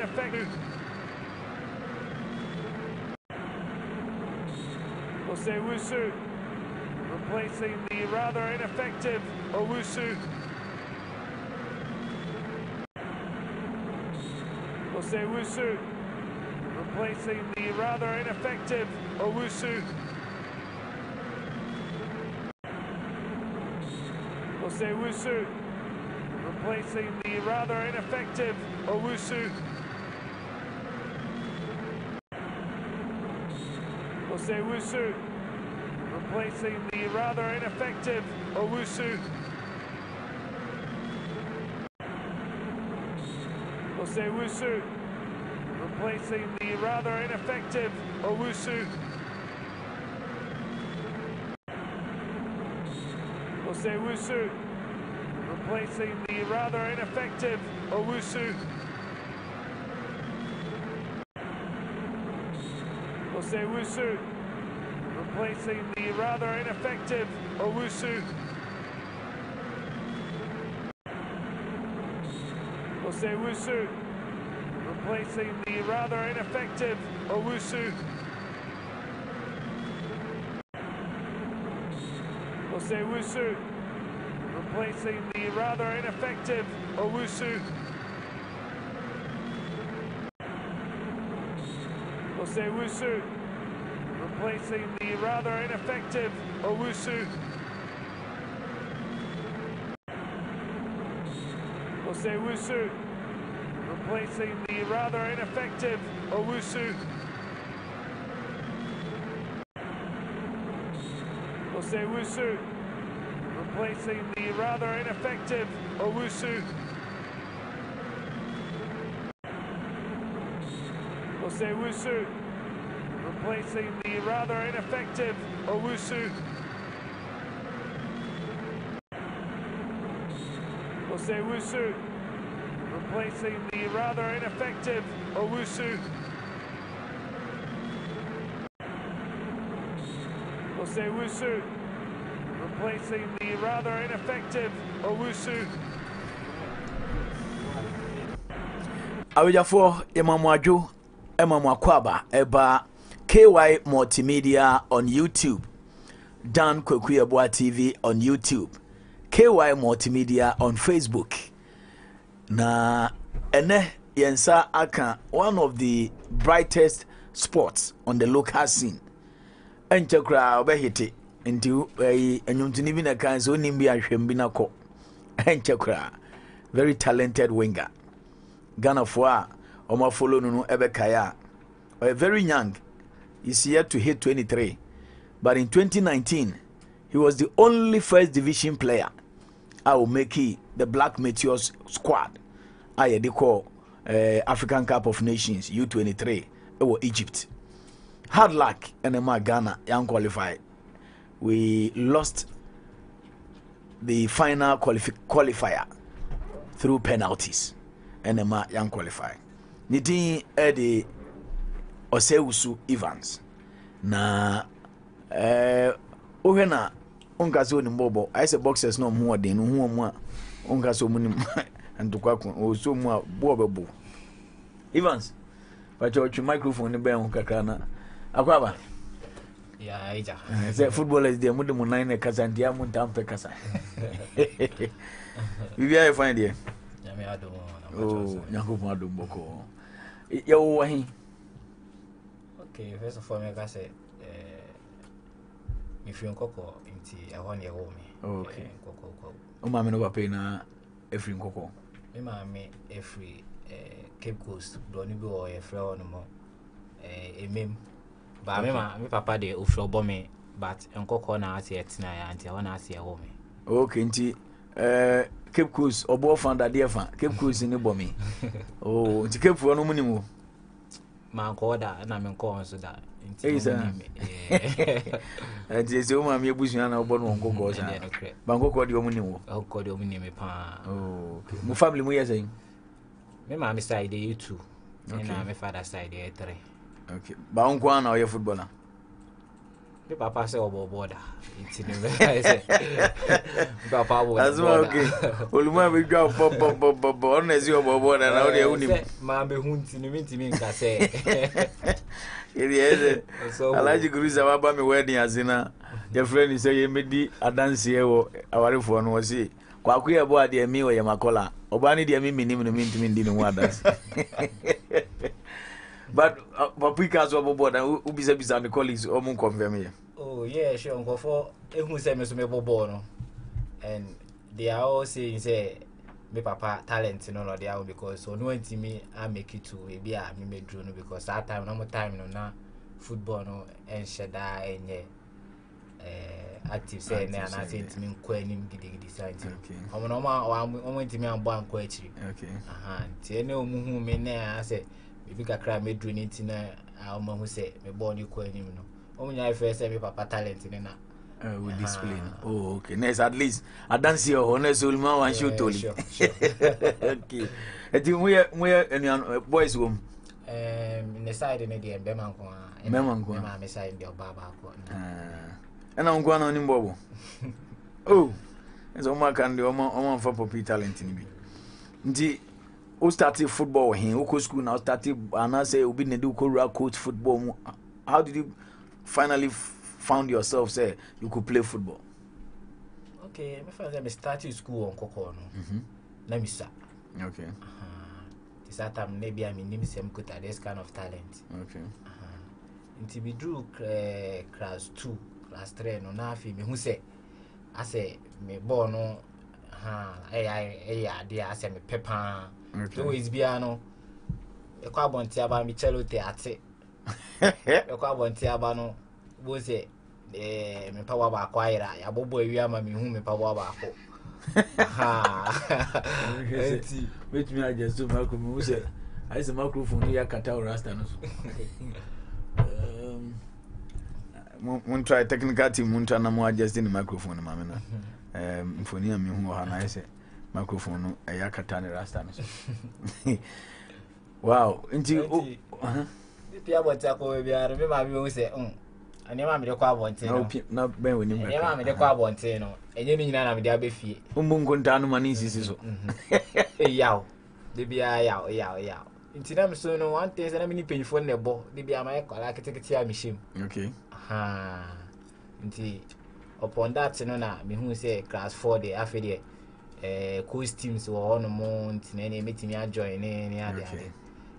Effective. Osei Wusu replacing the rather ineffective Owusu. Osei Wusu replacing the rather ineffective Owusu. Osei Wusu replacing the rather ineffective Owusu. Osei Wusu replacing the rather ineffective Owusu. Osei Wusu replacing the rather ineffective Owusu. Osei Wusu replacing the rather ineffective Owusu. Osei Wusu replacing the rather ineffective Owusu. Osei Wusu replacing the rather ineffective Owusu. Osei Wusu replacing the rather ineffective Owusu. Osei Wusu replacing the rather ineffective Owusu. Osei Wusu replacing the rather ineffective Owusu. Osei Wusu replacing the rather ineffective Owusu. Osei Wusu replacing the rather ineffective Owusu. Osei Wusu replacing the rather ineffective Owusu. Osei Wusu replacing the rather ineffective Owusu. Awejafo Emamwaju Emamwakwaba eba KY Multimedia on YouTube, Dan Kwaku Yeboah TV on YouTube, KY Multimedia on Facebook. Na ene yensa aka one of the brightest sports on the local scene. Enche kra obehite ntiu enyumtini bi na kan so nimbi ahwem bi na ko. Enche kra very talented winger. Ghana foa oma follow no ebe kaya. Very young. He's yet to hit 23. But in 2019, he was the only first division player I will make he the Black Meteors squad. I call African Cup of Nations U23 over Egypt. Hard luck and Ghana unqualified. We lost the final qualifier through penalties and unqualified. Nidin Eddie Osei Wusu Evans na ohena onkaso ni mbobo I say boxers no mu ode no ho mu a onkaso mu ni ntokwaku oso mu a bo bebo Evans but your microphone ni ben kakra na akwaba ya aija say footballers dey mu de mu nine kasa ndia mu tampe kasa bibia I find here ya me ado na oh nyakubu ado boko yo wahi. Okay, first of all, I say, if you Koko, I want your home. Okay, Koko. Oh, my no pena, every Koko. My every Cape Coast, Blonibo or a flower no more. A meme. But my papa, they offload bomb but Uncle Corner at Tina and I want to see a home. Okay, Inti, Cape Coast or both under the fan, Cape Coast in the bomb. Oh, to Cape for no minimum. My goda, and I'm in corns with that. It is your mammy Busian or Bongo goes and Bango called your minimum. I'll call your minimum. Oh, my family, we are saying. My mammy side, you two, and I'm a father side, three. Okay, Banguan or your footballer? The papa say obo border. It's in the papa obo border. That's okay. Oluma we go bo. Honestly obo border na odi unim. Ma be hunti ni minti min ka say. Yeye. Alhaji Grusah wa ba me wedding azina. Your friend is say yemedi adance here wo awarefo no say. Kwaku Yeboah de mi wo yemakola. Obani de mi minim no minti min di no adance. But because we board and we busy my colleagues or mun confirm here. Oh yeah, sure. Uncle for ehun say me so me bobo no. And they are all saying say me papa talent no they are because so no enti me I make it to we be I me draw no because that time no more time no na football no and shada enye active say na na say enti me ko anim gidigidi say enti. Omo no ma omo enti me ambo anko achi. Okay. Aha, tie na omu hu me na say if you can cry, me do anything. I'm who say me born you calling him. No, only I first say me papa talent in na. We display. Oh, okay. Nice. At least I dance your honest old man and shoot only. Sure. Okay. And then where any boys home? In the side in the Bemanko. Bemanko. My side in the Baba. And I'm going on in Bobo. Oh, it's Oma can do Oma for poppy talent in me. The who started football here? Who coach school now started? And I say, "Obi Nedu Kora coach football." How did you finally found yourself? Say you could play football. Okay, my friend, I started school on Koko. Let me start. Okay. This time maybe I mean some good at this kind of talent. Okay. Until we drew class 2, class 3, no na fi me who say, I say me born no. I say me pepper. Do is piano. A carbon tiaba Michelo Teate. A carbon tiabano was it me power by acquire. A bobo yama me whom me power by hope. Ha! Which me I just do Malcolm. I say Malcolm from New York Catal Rastanos. Won't try technical team, Montana more just in the microphone, Mamma. For near me who are nice. Microphone, a yakatani rasta. Wow, into the Piabotako, we are remember you say, I never made a car one ten, not bear with you. I never made a car one ten, and you mean I'm the abbey fee. Umbuntano manis is yow. They be a yow. Into them soon, no one takes any penny for the ball. They be a miracle, I can take a tear machine. Okay. Ah, indeed. Upon that, Senona, me who say class 4 day after the coach teams were on a month and any meeting I joined any other.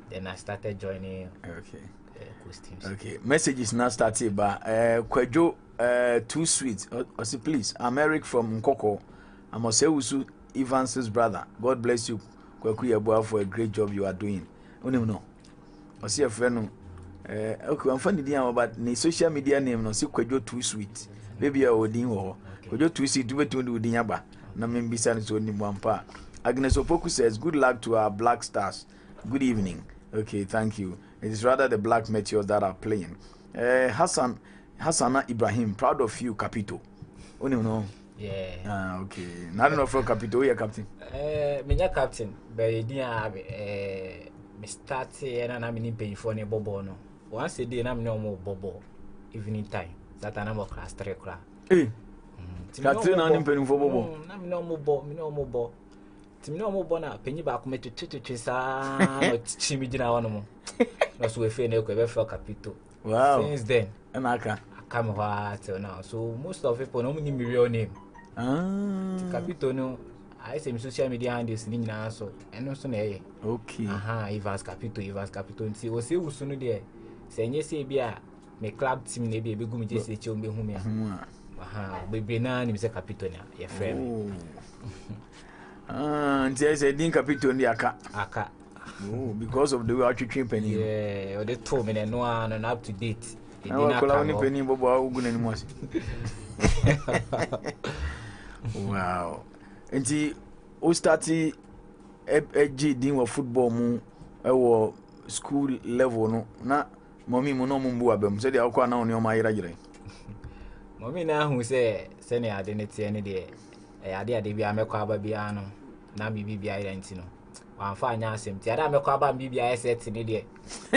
Then I started joining coach teams. Okay, message is now started by Kwejo Too Sweet. Please, I'm Eric from Nkoko. I'm Osei Wusu, Evans's brother. God bless you, Kwaku Yeboah, for a great job you are doing. Oh no, I see a friend. Okay, I'm finding the name, but the social media name no see Kwejo Too Sweet. Maybe I would do Kwejo Too Sweet, do it to do the Yaba. Agnes Opoku says, good luck to our Black Stars. Good evening. Okay, thank you. It is rather the Black Meteors that are playing. Hassana Ibrahim, proud of you, Capito. Oh, no. Yeah. Ah, okay. Not enough for Capito. Where are you, Captain? I'm Captain, but I didn't have a start and I'm in pay for a bobo. Once a day, I'm no more bobo. Evening time. That's another class, 3 o'clock. Hey. Katina ni mpeni mfobobo. Na mi no mo bo. Ti mi no mo bo na penyi ba ko metu tutu sa no chimi jina wonu mo. Na so we fe na ko e be fe Capito. Wow. Since then, enaka. Come over till now. So most of people no me real name. Ah. Capito no I say me social media handles ni nyina so. Eno so na ye. Okay. Evans Capito nti o se Wusu no de. Se enye se bi a me club team na bi e be gumi je se che o be hu me a. Baby, now I'm saying Capito, your friend. Ah, and I said, "Didn't Capito only aka?" Oh, because of the way I treat penny. Yeah, they told me that no one and up to date. I will call only penny, but I will go anymore. Wow, and the who started FG doing football mu at school level no na mommy mo no mumbu abem said they are going now on your mayra jire. Mommy na who say seni ade ne tie ne de e ade bia mekwa aba bia no na bibi bia irenti no wan fa anya asem ti ade mekwa aba bia e set ne de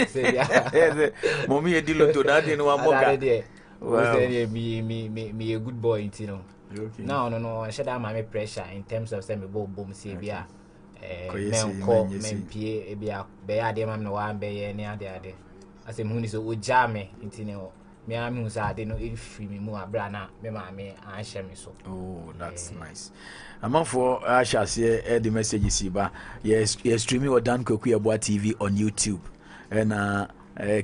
say bia mommy e di loto na de no amoga Well, me a good boy, you know. Okay. No. I said I'm under pressure in terms of saying boom, see, be a men call, men pay, be a bear them. I'm no one bear any other. I say, "Who is who jam me?" You know, me am who say I don't know if free me more brana. Me am me answer me so. Oh, that's nice. I'm for I shall say the message is here. Yes, streaming or Dan Kwaku Yeboah TV on YouTube and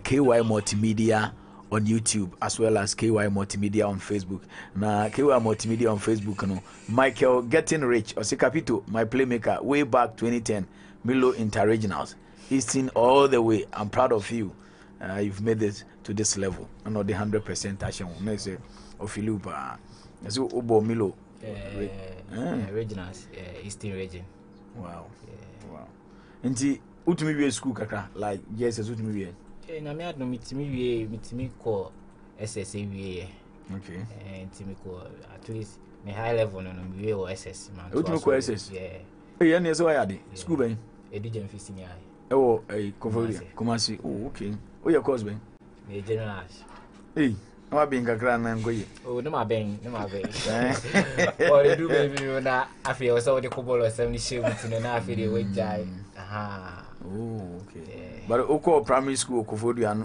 KY Multimedia on YouTube, as well as KY Multimedia on Facebook. Now, KY Multimedia on Facebook, no. Michael Getting Rich, Osei Capito, my playmaker, way back 2010, Milo Interregionals. He's seen all the way. I'm proud of you. You've made it to this level. I know the 100% action. I say, Ophilupa. I say, Obo Milo. Regionals, Eastern Region. Wow. Wow. And the Utimiwe school, Kaka, like, yes, as Utimiwe. Na me adno mitimi call SSAVA. Okay. And timi call at least me high level no me or SS man. Utimi call SS. Yeah. Eh any so yade. School ben. Education fee senior. Oh, Convolia. Kumasi. Oh, okay. Oh your course ben. Me general. Eh. Wa be ngakra na ngoye. Oh, no ma ben. Or you do baby na afi o so de kobolo 70 shame no na afi de we jai. Aha. Oh, okay. Yeah. But Oko primary school, Kofoduan,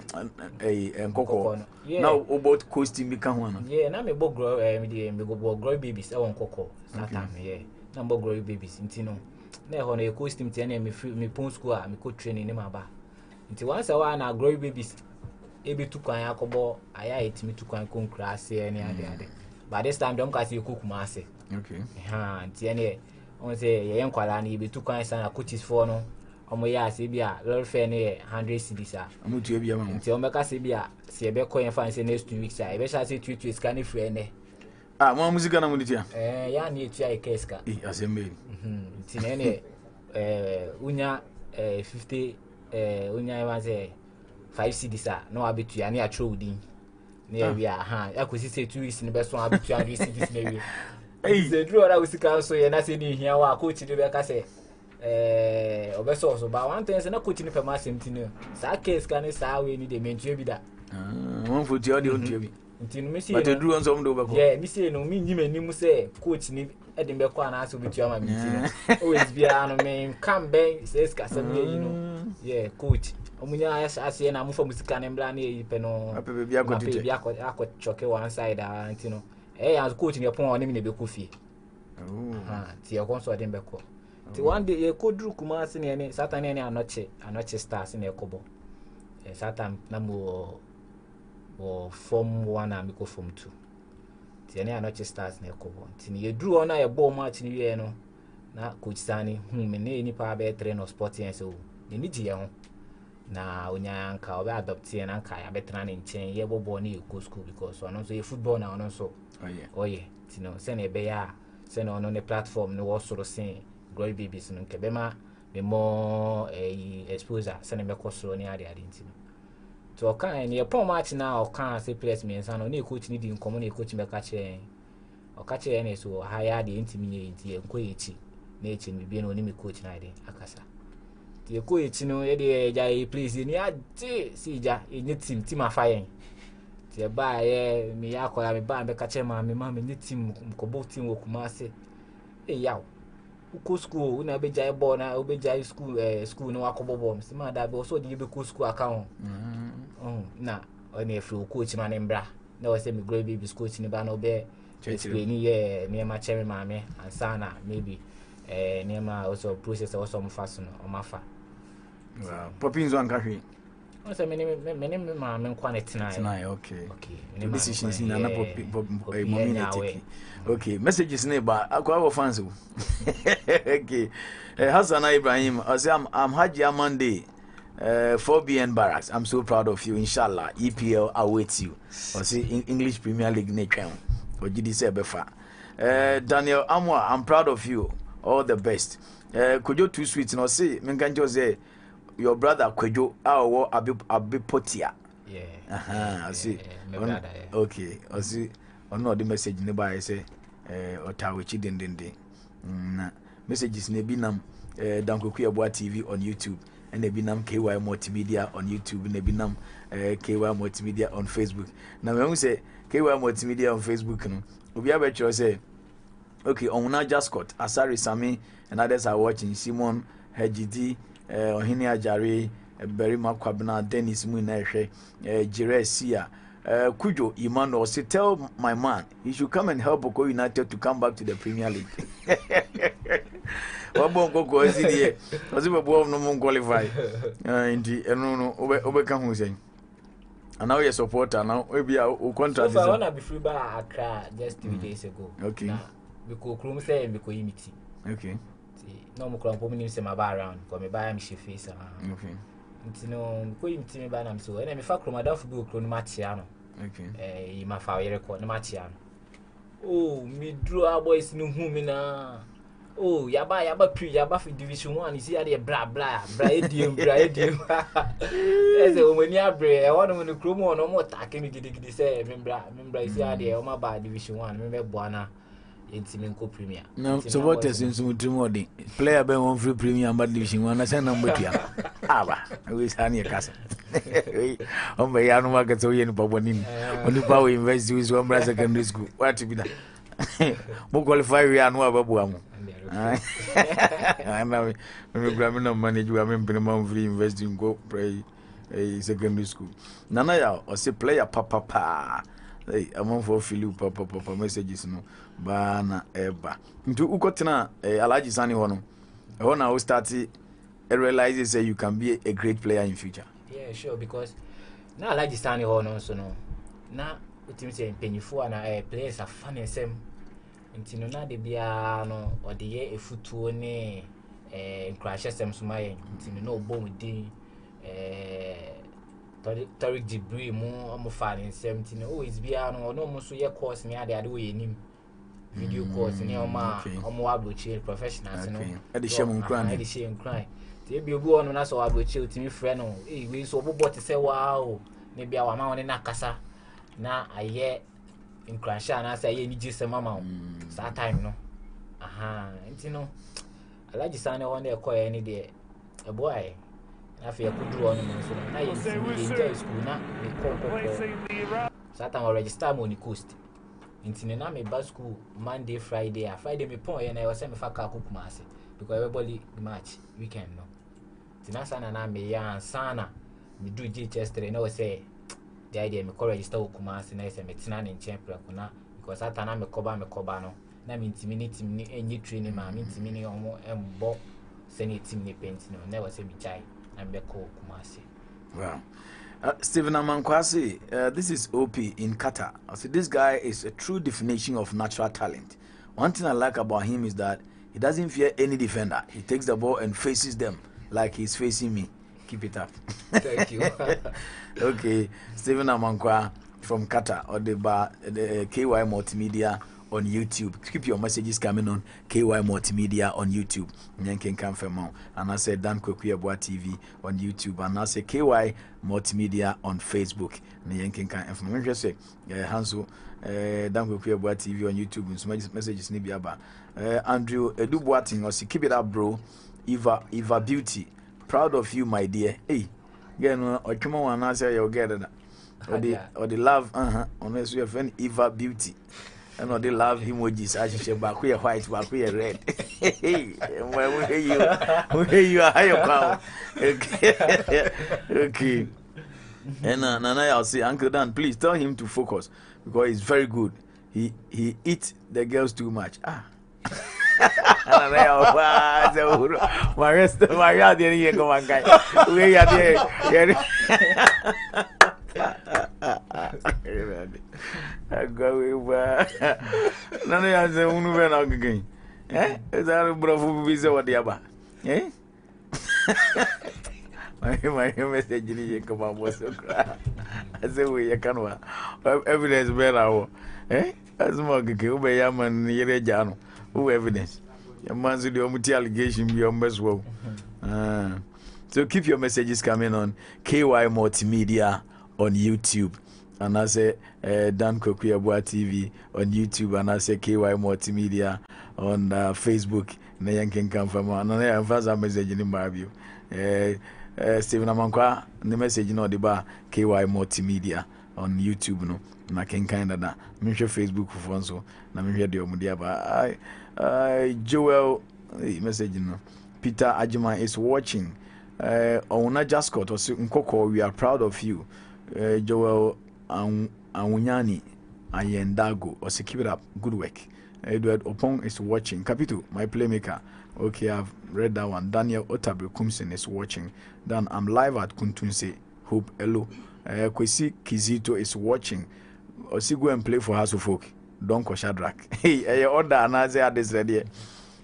and Coco. Now, about coasting become one. Yeah, and I'm a bog grow, grow babies, I want Coco. Satam, yeah. Number grow babies, Intino. Now, on a coasting tenor, me pon school, I'm co training in my bar. Until once a while, I grow babies. Every 2 kind of I ate me 2 kind of crass, and the other. By this time, don't cast you cook, Marcy. Okay. And Tiene, on say, young Kalani, be 2 kinds and a coaches for no. Omoya sebia lol fair ne 100 cedis a amutu ebia ma nti omeka sebia se ebe koyen fan se next 2 weeks a ebe sha se tweet ka ne free ne ah mo music na mo ditia ya na etu ai case ka asembe nti ne unya 50 unya e waze 5 cedis a no abetu ya ne a throw din ne ebia ha akosi se 2 weeks ne be so abetu 100 cedis ne wi se draw ra usika so ye na se ni hia wa coach de be ka se obeso so ba one thing na coach ni pema sentinu sa case kan sa we ni de mentu bi da one for the audio ntwe bi ntinu me see but the do on some do bako yeah me see no me nyima ni mu say coach ni e de be ko ana so betu ama me see always be ano me come back says ka some you know yeah coach omunya ase na mu for musica na mbra na e pe no ape bi akodite bi akochoke one side ntinu as coach ni pon oni me be ko fie ti e kon so de be ko. One day, you could do Kumas in any Saturn and Anoche stars in a cobo. Saturn number or form 1 and go form 2. Tiene Anoche stars in a cobo. Tin you drew on a bow match in Yeno. Now, could Sani, whom any power train or sporting and so. You need you. Now, when your uncle adopted an uncle, I bet running chain, you were born you go school because one also a football now and so. Oh, yeah, Tino, send a bear, send on the platform, no also saying. Glory babies no kebema me more exposure send me koso ni ade ntino to o kan na e pon match na o kan say players me nsa no na coach ni di nkomo na coach me ka che o ka che na so haya de ntimi nye ntie nko yechi na echi me bi na oni me coach na ade akasa ti e ko yechi no e de ja e please ni ade si ja enye team afa yen ti e ba ye me ya kola me ba me ka che ma me ni team mkobo team wo kuma se e yawo ko school una be jai ball na obe jai school school no akobo bom si ma da be o so di be ko school account na oni afro coach ma ne mbra na o se me grow baby coach ni ba no be explain ye me ma cheme ma me ansa na maybe ne ma also process also mo fast no o ma fa wow popinzo an ka hwe o se me ma me kwa netina okay the decision is na pop okay messages ne ba akwa fans o okay Hassan Ibrahim I'm Haji Amande 4BN Barracks. I'm so proud of you inshallah EPL awaits you or see English Premier League nation or GDC befa Daniel Amwa I'm proud of you all the best Kojo too sweet no see men kan say your brother Kojo awo abipotia yeah I see my brother yeah. Okay I see no the message nearby say otawechi dendende na messages ne binam Dan Kwaku Yeboah TV on YouTube and Nebinam KY Multimedia on YouTube, Nebinam KY Multimedia on Facebook. Now, when we say KY Multimedia on Facebook, we have a say, okay, Omuna Jascott, Asari Sami, and others are watching, Simon, Hejidi, Ohinia Jari, Berima Kwabna, Dennis Muneshe, Jire Sia, Kujo Emmanuel. Say, tell my man he should come and help Oko United to come back to the Premier League. And now you're a supporter. Now we are contract. So I wanna be free by Accra just 3 days ago. Okay. Because Chrome say because imiti. Okay. No, I'm going to my bar around. Because my bar is my face. Okay. No, go in team by so and if I come out of book on Machiano, okay, my father record Machiano. Oh, me drew our boys no humina. Oh, Yaba pre Yaba Division 1 is here, blah, Bradium. As a woman, Yabre, I want to come on no more taking me to say, remember, is here, my by Division 1, remember Buana. Premier. No, so what is in some tomorrow? Player by one free premium, but division one. I send them with you. Ah, we stand your castle. On my young market, so you know, when you power invest, you is one brass secondary school. What to be done? More qualified, we are no ababuam. I'm not grabbing no money. You have been minimum free investing, go pray a secondary school. Nana, or say player, papa. Hey, I'm on for Philip Papa messages no Bana Eba. Into Ukotina, Alhaji Sani Hono. When I was starting, I realized that you can be a great player in future. Yeah, sure, because now Alhaji Sani Hono, so no. Now, it's in Penifo and players are fun and same. Until now, they be no or the year a foot to one crashes them to my until no bomb with the Tariq debris more fine in 17. Oh, it's beyond almost a course near the other way in him. Video course near my Abuchil professionals. At the shaman crying, at the shame crying. They be born on us or Abuchil to me, Freno. We so bought to say, wow, maybe our mount in Akasa. Now I hear in Crasha and I say, you need just a mamma. It's that time, no. Aha, you know, I like the sign on their call any day. A boy. I feel could draw on him. I used to be in school now. Satan or register on the coast. In Sinana, my bus school Monday, Friday. I Friday, my point, and I was sent for cook mass because everybody match weekend. No, Tinasana and I may and Sana. We do Gchester and I say the idea me call register Kumas and I say Metinan in Champion because Satana me coba me cobano. Nam intimidate me any training, I mean, Timini or more and Bob sending Timmy painting or never say me child. Wow. Stephen Amanquasi, this is OP in Qatar. So this guy is a true definition of natural talent. One thing I like about him is that he doesn't fear any defender. He takes the ball and faces them like he's facing me. Keep it up. Thank you. Okay, Stephen Amankwa from Qatar or the KY Multimedia on YouTube. Keep your messages coming on KY Multimedia on YouTube. Nyanken Kamfemon. And I said Dan Kwaku Yeboah TV on YouTube. And I said KY Multimedia on Facebook. Nyanken Kamfemon. Just say Hanso Dan Kwaku Yeboah TV on YouTube. And so messages Nibiaba. Andrew Edu Boating. I say keep it up, bro. Eva Beauty. Proud of you, my dear. Hey, again, or come on, I say you'll get it. Or the love. Unless you have an Eva Beauty. I know they love emojis. I should say, back here white, back here red. Hey, where you are higher power. Okay. And I'll say, Uncle Dan, please tell him to focus because he's very good. He eats the girls too much. Ah. My rest of my yard didn't go one guy. We are there. I go with none of the women again. Eh? Is that a bravo visa or the other? Eh? My message didn't come up was so cry. I say, we can't. Evidence better. Eh? As Moggy, Ubeyam and Yerejano. Who evidence? Your man's with the Omuti allegation beyond best world. So keep your messages coming on KY Multimedia on YouTube. And I say Dan Kwaku Yeboah TV on YouTube, and I say KY Multimedia on Facebook. Nayan can come from one. And I have a message in my view. Stephen Amankwa, the message no the bar KY Multimedia on YouTube no. Na ken kinda na me share Facebook for so na me share the omudia ba. Joel message no. Peter Ajima is watching. Ona Jascott was Nkoko, we are proud of you. Joel Awunyani Ayendago or keep it up. Good work. Edward Opong is watching. Capito, my playmaker. Okay, I've read that one. Daniel Otabri Kumsen is watching. Then I'm live at Kuntunse. Hope hello. Kwesi Kizito is watching. Osi go and play for House of Folk. Don't Koshadrak. Hey, order and I say this ready.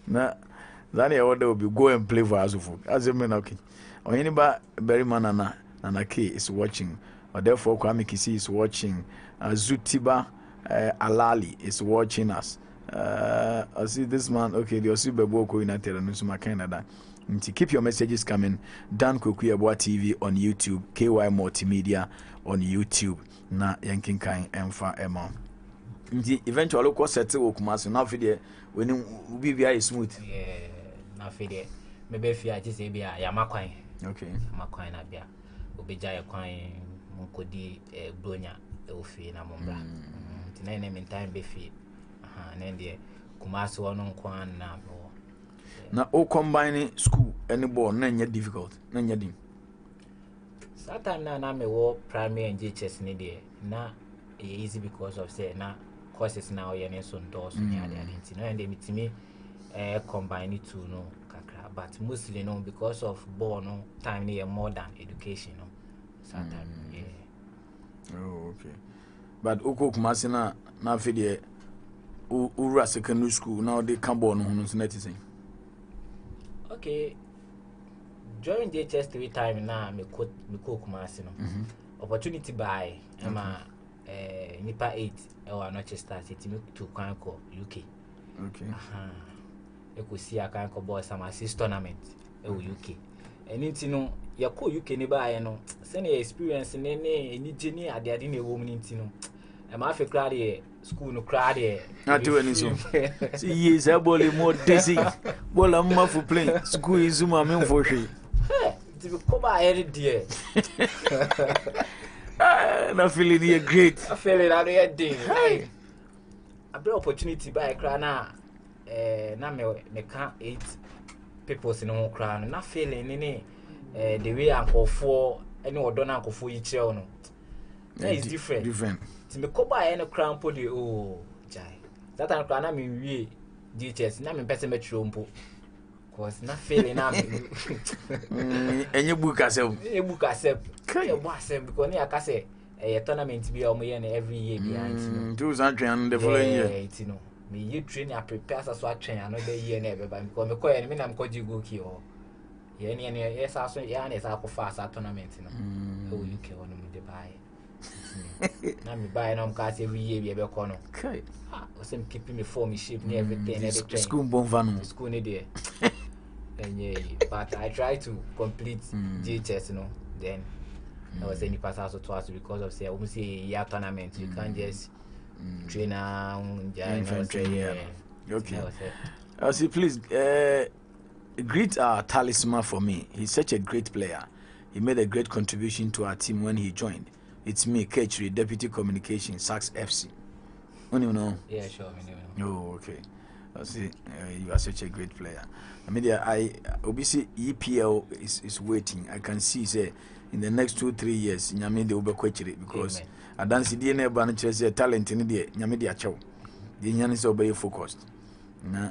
Nah, Daniel order will be go and play for House of Folk. As a man, okay. Or anybody, Berryman and Naki is watching. Or therefore, Kwame Kisi is watching. Zutiba Alali is watching us. I see this man. Okay, the Osei Oko United and Nusuma Canada. Keep your messages coming. Dan Kwaku Yeboah TV on YouTube. KY Multimedia on YouTube. Na yankin kain emfa emma. Eventually, look what settle Okumasu. Now, video when you be very smooth. Yeah, now video. Maybe if you are just a beer, Yamakine. Okay, Makine Abia. Obeja Coin Mukodi Brunia, Ofi, Namumbra. Tonight, name in time be fit. Nende Kumasu on Kwan Nabo. Now, all combining school and the ball, none yet difficult, none yet dim. Sometimes I may walk primary and teachers in the now easy because of say now courses now, your names on doors, and the identity, and they meet me combine it to no kakra, but mostly no because of ball no time near more than education. No, sometimes, yeah. Oh, okay, but Oko Kumasina now for the Ura secondary school now they come born on nothing. Okay, during the HS3 time now, me cook Masino opportunity by Emma Nipa 8 or not just started to Kanko UK. Okay, you could see a Kanko boy some assist tournament UK. And it's no, your cool UK nearby, no, send experience in any engineer at the Adina woman in Tino. I'm half a crowd here. School no crowd here. Not doing anything. See, is a bully more dizzy. Well, I'm off for playing. School is my main for she. Come every day. Not feeling here great. I feel it out here day. I brought opportunity by a crowd now. Now me can't eat people in no crowd. Not feeling any. The way I'm called for, any other I'm called for each other. That is different. Different. Me koba eno crown poli o jai that an crown na me wie details na me pese metro mpo cause na feeling na me enye book asem e book asem e book asem because na aka say e tournament bi o mo ye na every year bi anti 200 the following year anti no me you train and prepare so a train another year na e be ba because me ko ye me na me ko ji go ki o ye ne ne yes aso ye na esa ko fast at tournament no o you ke won me dey buy. I'm buying them cars every year. We have a corner. Okay. I'm keeping me form, shape, me everything. School bon van. School need there. And yeah, but I try to complete GHS, you know. Then I was saying you pass also twice because of say almost a year tournament. You can't just train and train. Okay. I say please greet our talisman for me. He's such a great player. He made a great contribution to our team when he joined. It's me, Ketri, Deputy Communication, Saks FC. Only you know. Yeah, sure. I know. Oh, okay. I see. You are such a great player. I mean, I obviously EPL is waiting. I can see say in the next 2-3 years, Nyame de obe Ketri because I don't see DNA banana say talent in the Nyame de achow. The Nyame is obey focused. Na,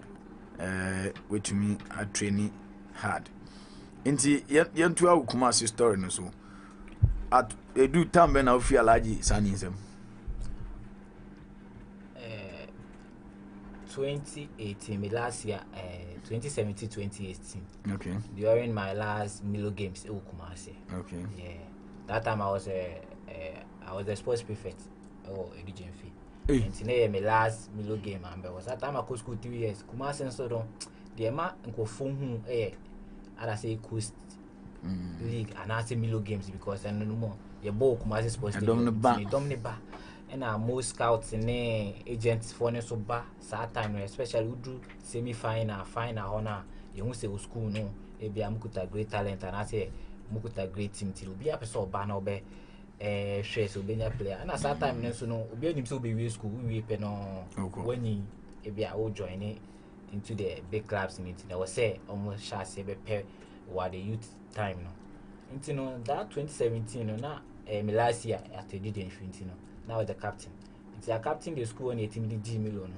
which means I training hard. Inti yantua ukuma si story no so. At do time when I feel Alhaji Sanism 2018, my last year, 2017, 2018. Okay, during my last Milo Games, Kumasi. Okay, yeah, that time I was the sports prefect. Oh, Egypt. And today, my last Milo game, and was that time I could school 3 years. Kumasi and so on. The man go phone I say coast. League and I say Milo Games because I know no more. Your ball Kumasi sports team. Dominiba. And our most scouts and agents for us so bad. Sad time, especially who do semi final, final honor. You won't say school no. Maybe I'm good at great talent and I say Mukuta great team till be a person banner be shares will be a player. And at that time, no, be himself be real school. We pay no when he be all joining into the big clubs in it. I was say almost shall say be pair what the youth time no. Into no that 2017 no na last year at the did infinity no. Now the captain. It's a captain the school and 18 did Milo no.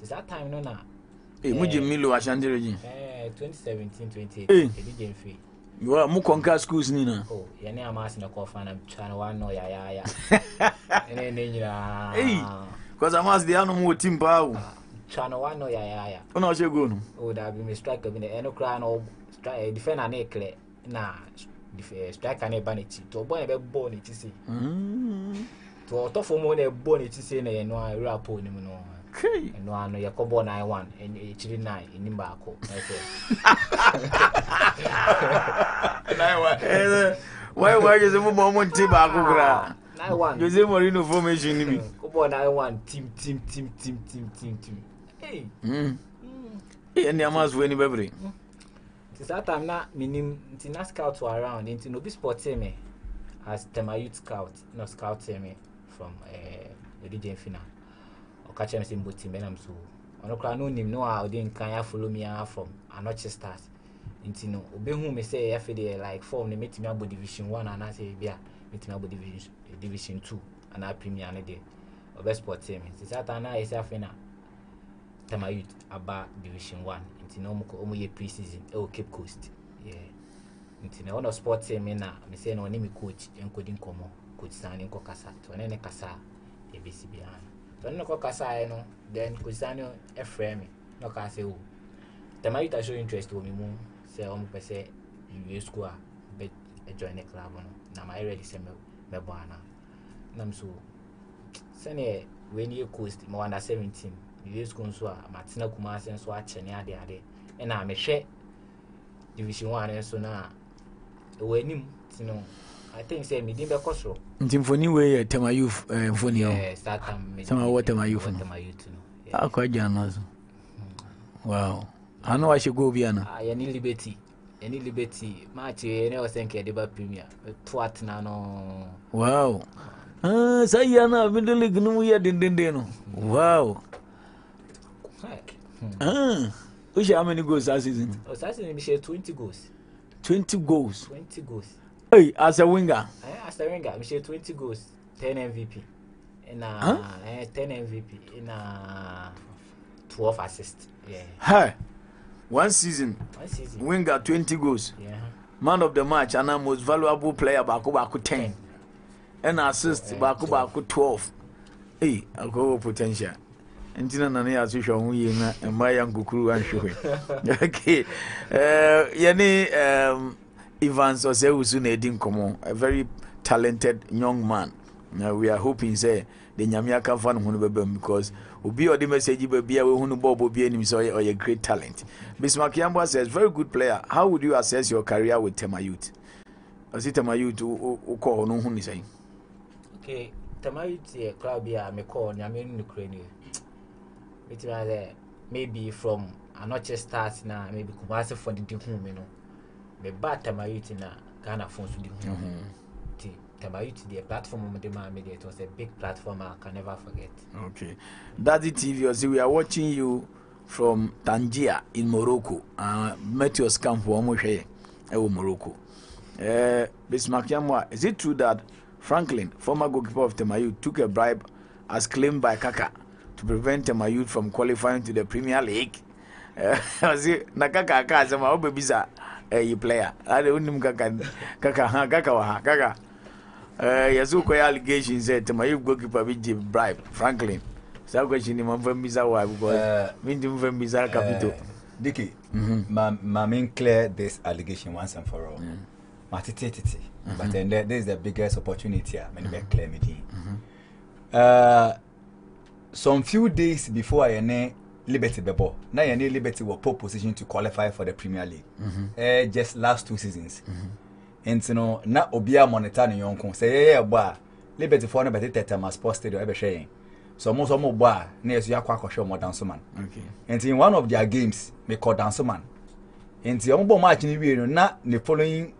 It's that time no na. Eh, muji Milo ashande region. 2017-2018. Did game free. You are Mukonka schools, Nina. Oh, your name I'm asking a coffin. I'm trying to know. Hey, because I'm asking the animal team power. Channel one, no, yeah. Oh, no, you're good. Oh, that be me strike up in the end of crown or strike defend an acre. Nah, strike an abanity to a boy a bonnet to see. To a tough woman a bonnet to see, and no, I rap on him. No, I know Yakobo 91 and 89 in Nimbaco. Why were you the moment Tibago? 91. You say more information. Kobo 91 team. Hey, and the amounts when everybody. Since that time, not meaning Tina scouts were around into no be sport team as Tema Youth scout, no scout team from the region final. Catch him in both team, and I'm so on a crown. No, I didn't kind of follow me from another stars. Into no, obey whom may say FDA like form the meeting about division one and I say, yeah, meeting about division two and I premier and a day of best sport team. Since that I is half an Tema Youth about division one into no more pre season, oh, Cape Coast. Yeah, into no one of sport team in a say no name coach and couldn't come on, could sign in Cocasa to an any Cassa, a BCB. When no kasai no, then Kusano a frame, no castle. The Marita show interest to me, say on per se, you square, bet a join a club on. Now I ready send me bana. Namso. Sene, when you coast more under 17, you use Kunswa, Martina Kumas and Swatchania the other, and I'm a share Division 1 and so now. When him, you know. I think say me didn't be costro. Symphony way Tema Youth symphony. Yeah, start time. Tema what Tema Youth. Tema Youth no. Ah, quite generous. Wow. I know I should go Viana. Ah, any liberty. Match any was thinking about premier. Twat na no. Wow. Ah, say Yana middle league no we didn't no. Wow. Ah. Which how many goals that season? Oh, that season we share 20 goals. 20 goals. Hey, as a winger. We share 20 goals, 10 MVP. And 10 MVP in 12 assists. Yeah. Hey. One season. Winger 20 goals. Yeah. Man of the match and our most valuable player Baku 10. And assist Baku 12. Hey, I go potential. And Tina as usual and my young Gukuru and Shui. Okay. Evans Osei Wusu Nedin Komo, a very talented young man. Now we are hoping say the Nyamia can find him because Obi or the message you be away who Bob will be or a great talent. Bismarck Yamba says, very good player. How would you assess your career with Tema Youth? As it Tema Youth who call no one is saying. Okay, Tema Youth club here may call Nyamin Ukraine. Maybe from another start now, maybe Kumasi for the different, you know. Me ba Tema Youth na Ghana Football Association. Tema Youth the platform of the man, it was a big platform I can never forget. Okay, Daddy TV. See, we are watching you from Tangier in Morocco. Meteors camp for Omoshe, Morocco. Bismarck Yamwa, is it true that Franklin, former goalkeeper of Tema Youth, took a bribe as claimed by Kaka to prevent Tema Youth from qualifying to the Premier League? See, Nakaka Kaka, some of the you player. I don't know Kaka. Yazuko allegation said to my goalkeeper with bribe, Franklin. So question him on Vembiza wife because Mindim Vembiza Capito. Dicky, Mamin clear this allegation once and for all. Matititi. But then this is the biggest opportunity I mean clear me. Some few days before I named Liberty Bebo. Now you need Liberty were pole position to qualify for the Premier League. Just last two seasons. And you know, now Obia Monetani Yonko say, yeah, boy, Liberty for nobody tetama sports stadium ever sharing. So most of boy, next year Kwaku show more danceman. Okay. And in one of their games, they call danceman. And the match in the na the following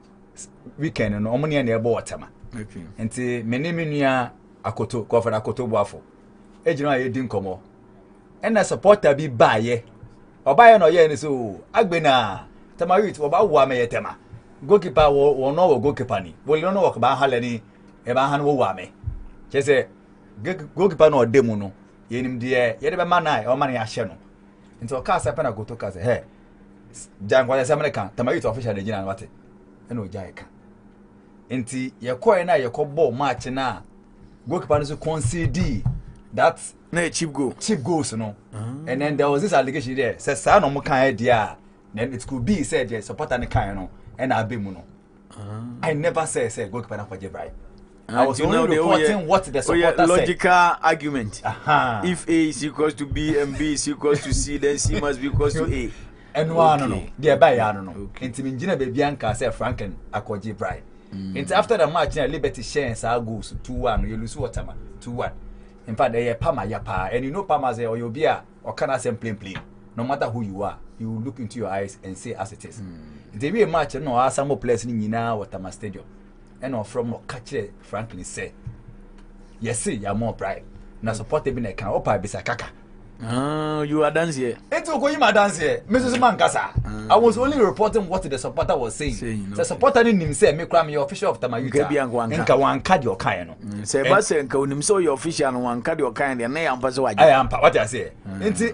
weekend and omoni and ebo watama. Okay. And say many minya akoto cover akoto waffle. Ejino I didn't come more. And a supporter be by ye. Or by an oyen so Agbena Tema Youth about Wame Tema. Goalkeeper will no goalkeeper ni. Well, you know what about Halani about Han Wame. Just a goalkeeper no demono. Yenim dear, yet a man or money ashano. And so cast up and I go to cast a hair. Dan Kwaku American, Tema Youth official, the general what it. And no Jaica. And tea, your coy and I, your cobble march and now. Goalkeeper is a concede. That's no cheap goal. Cheap goals, you know. And then there was this allegation there. Says, I no more kind idea. Then it could be said, yes, support and kind, and I'll be mono. I never say, goalkeeper for the bribe. I was only reporting what the supporter said. Logical argument. If A is equals to B and B is equals to C, then C must be equals to A. And one, no, thereby, I don't know. And Timina Bianca said, Franklin, I called you bribe. And after the match, Liberty shares our goals 2-1, you lose water, 2-1. In fact, they are Palma Yapa, and you know Palma's or your beer or can I say plain. No matter who you are, you look into your eyes and say as it is. There be a match, no, I some more place in now or Tama Stadium. And on from what Catcher Franklin said, yes, see, you are more bright. Now support the bin account, Opa Bissakaka. Oh, you are dance here. It's Okoyima dance here, Mrs. Mankasa. I was only reporting what the supporter was saying. The supporter didn't even say, me cram your official of Tama Youth. One card your kind. Say, Bassan, Konim, so your official and one card your kind, and I am Paso. I am what I say.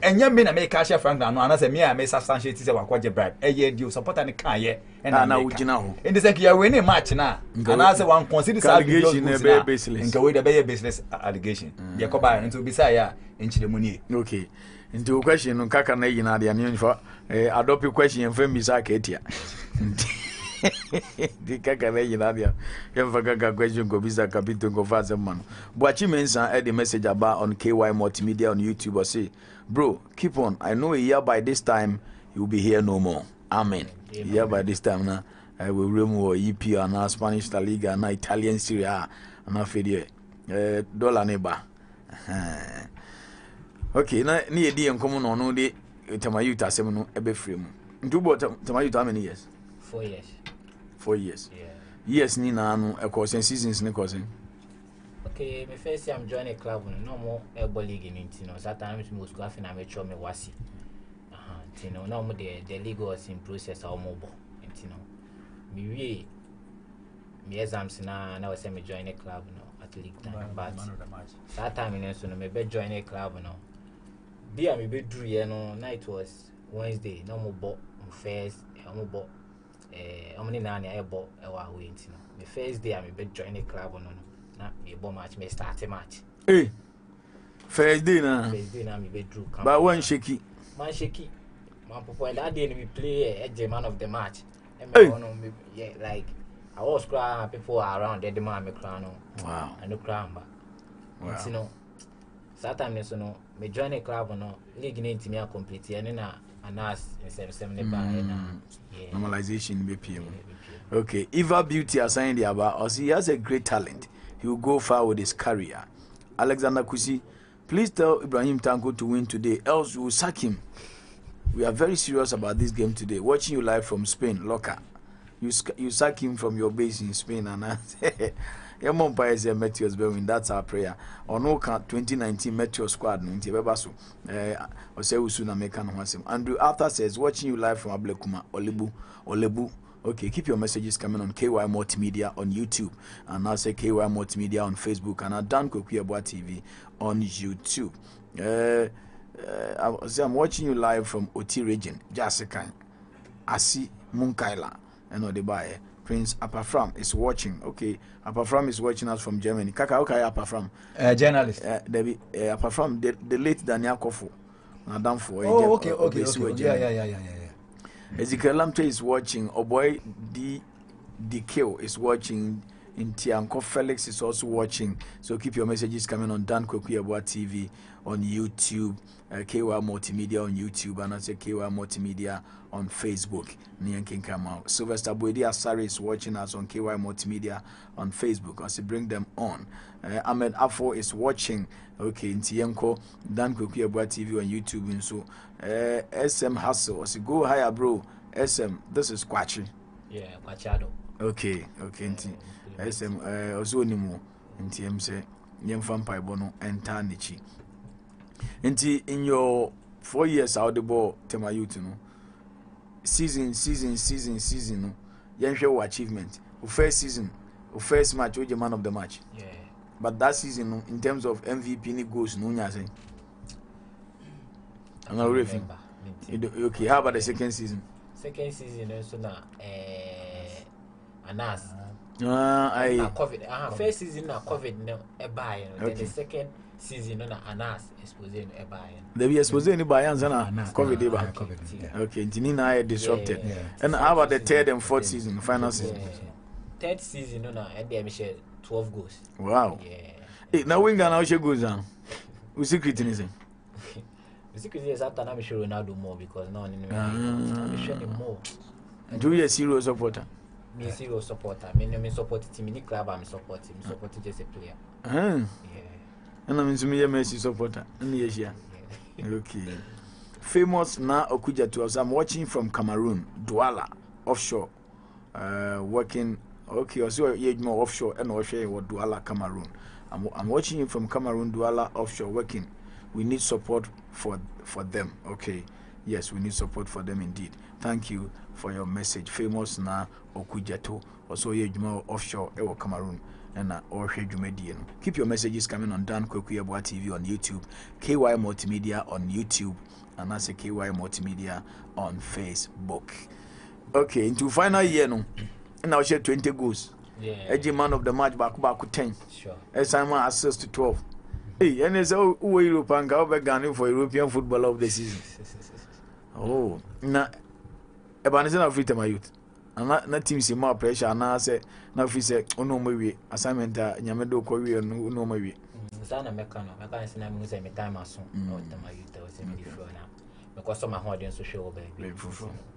And young men, I make Cassia Franklin, and as a mere, I may substantiate this one quite a bribe. A year, you support an Kaye, and I know you know. In the second year, winning match now. And as one considers allegation in the business, and go with the bare business allegation. They come by and to Bisaya. Okay. Into question on Kakane in the onion for adopt your question and famous Akatia. The Kakane in Adia. You have a Kaka question go visit Capito go fast man. But you mentioned I had a message about on KY Multimedia on YouTube or say, bro, keep on. I know a year by this time you'll be here no more. Amen. A year by this time now, I will remove EP and our Spanish La Liga and Italian Serie A and our Fedia Dollar Neighbor. Okay, na ni edi enkomo no no de Tema Youth asem no ebe frame. Ntubo Tema Youth how many years? 4 years. 4 years. Yeah. Years ni na no e course seasons ni course. Okay, my first year I'm joining a club no more ebo league in Tino. Sometimes most go afina me tro me wasi. Tino no more the league was in process or mobo. Tino. Me we me exams na we say me join a club no at league time but that time in so no me be join a club no. Dia me be drew here no night was Wednesday no mo bo first mo bo omni na na e bo e wa we ntino me first day I me be join the club no na me bo match me start the match eh first day na me be drew but one shaky man popo that day me play the man of the match and me no me yeah like I was crying people around the man me cry no wow and no cry but wow you know that time me so no me join a club or no league in to me a complete and na anas in 77 by normalization BPM. Okay, Eva Beauty assigned the about or he has a great talent. He will go far with his career. Alexander Kusi, please tell Ibrahim Tanko to win today, else we will sack him. We are very serious about this game today. Watching you live from Spain, Locker. You sack him from your base in Spain and your mom pays your Meteors bearing. That's our prayer. On Oka 2019 Meteor Squad, Nintibabasu, Osei Wusu na Mekan Hasim. Andrew Arthur says, watching you live from Ablekuma, Olebu. Okay, keep your messages coming on KY Multimedia on YouTube. And now say KY Multimedia on Facebook. And now Dan Kwaku Yeboah TV on YouTube. I'm watching you live from Oti Region, Jasekan, Asi Munkaila, and Odebaye. Prince Apafram is watching. Okay, Apafram is watching us from Germany. Kaka, okay, Apafram. Journalist. Debbie, Apafram, the late Daniel Kofu. Oh, okay. Yeah. Ezekiel Lamte is watching. Oboy DKO is watching. Ntianko Felix is also watching. So keep your messages coming on Dan Kwaku Yeboah TV on YouTube, KY Multimedia on YouTube, and I say KY Multimedia on Facebook. Nyankin Kamau. Sylvester Boedi Asari is watching us on KY Multimedia on Facebook. I say bring them on. Ahmed Afo is watching. Okay, Ntianko, Dan Kwaku Yeboah TV on YouTube. And so SM Hustle. I say go higher, bro. SM, this is Kwachi. Yeah, Kwachado. Okay. SM also ni mo nti mse yemfa mpaebo no enter nichi. Nti in your 4 years out the ball Tema Youth no season no yenhwe achievement. First season, first match was the man of the match. Yeah. But that season in terms of MVP ni goals no nya say. I'm not refing. Okay, how about the second season? Second season also na Anas. COVID. First season na COVID no ebaye. Then the second season na Anas exposure no ebaye. There be exposure ni bayan sana COVID eba. Okay, Jinina is disrupted. And how about the third and fourth season, final season? Third season no na dey Michelle 12 goals. Wow. Yeah. Now when Ghana she goes down. We see criticism. The secret is after I'm sure Ronaldo more because now I'm sure more. Do you a serious supporter? Me serious supporter. Me support team. Me club. I'm supporting. Me supporting just a player. Yeah. And I'm me a Messi supporter. Indonesia. Okay. Famous na Okuja to us. I'm watching from Cameroon, Douala, offshore, working. Okay, also you more offshore and offshore or Douala, Cameroon. I'm watching you from Cameroon, Douala, offshore working. We need support for them. Okay, yes, we need support for them indeed. Thank you for your message. Famous na Okujato also Yejuma offshore Ewo Cameroon and Orhejumedian. Keep your messages coming on Dan Kwaku Yeboah TV on YouTube, KY Multimedia on YouTube, and as a KY Multimedia on Facebook. Okay, into final year no, and I'll share 20 goals. Yeah. Every man of the match back 10. Sure. Simon access to 12. And it's all Europe and go back Ghana for European football of the season. Oh, now Ebanison of Tema Youth. And that team see more pressure. And I say, now if you say, oh no, maybe assignment, Yamedo Korea, no, maybe. Sana Mecano, I can't say, I'm going to say, my time as soon. No, Tema Youth, I was in the floor now. Because of my audience to show baby.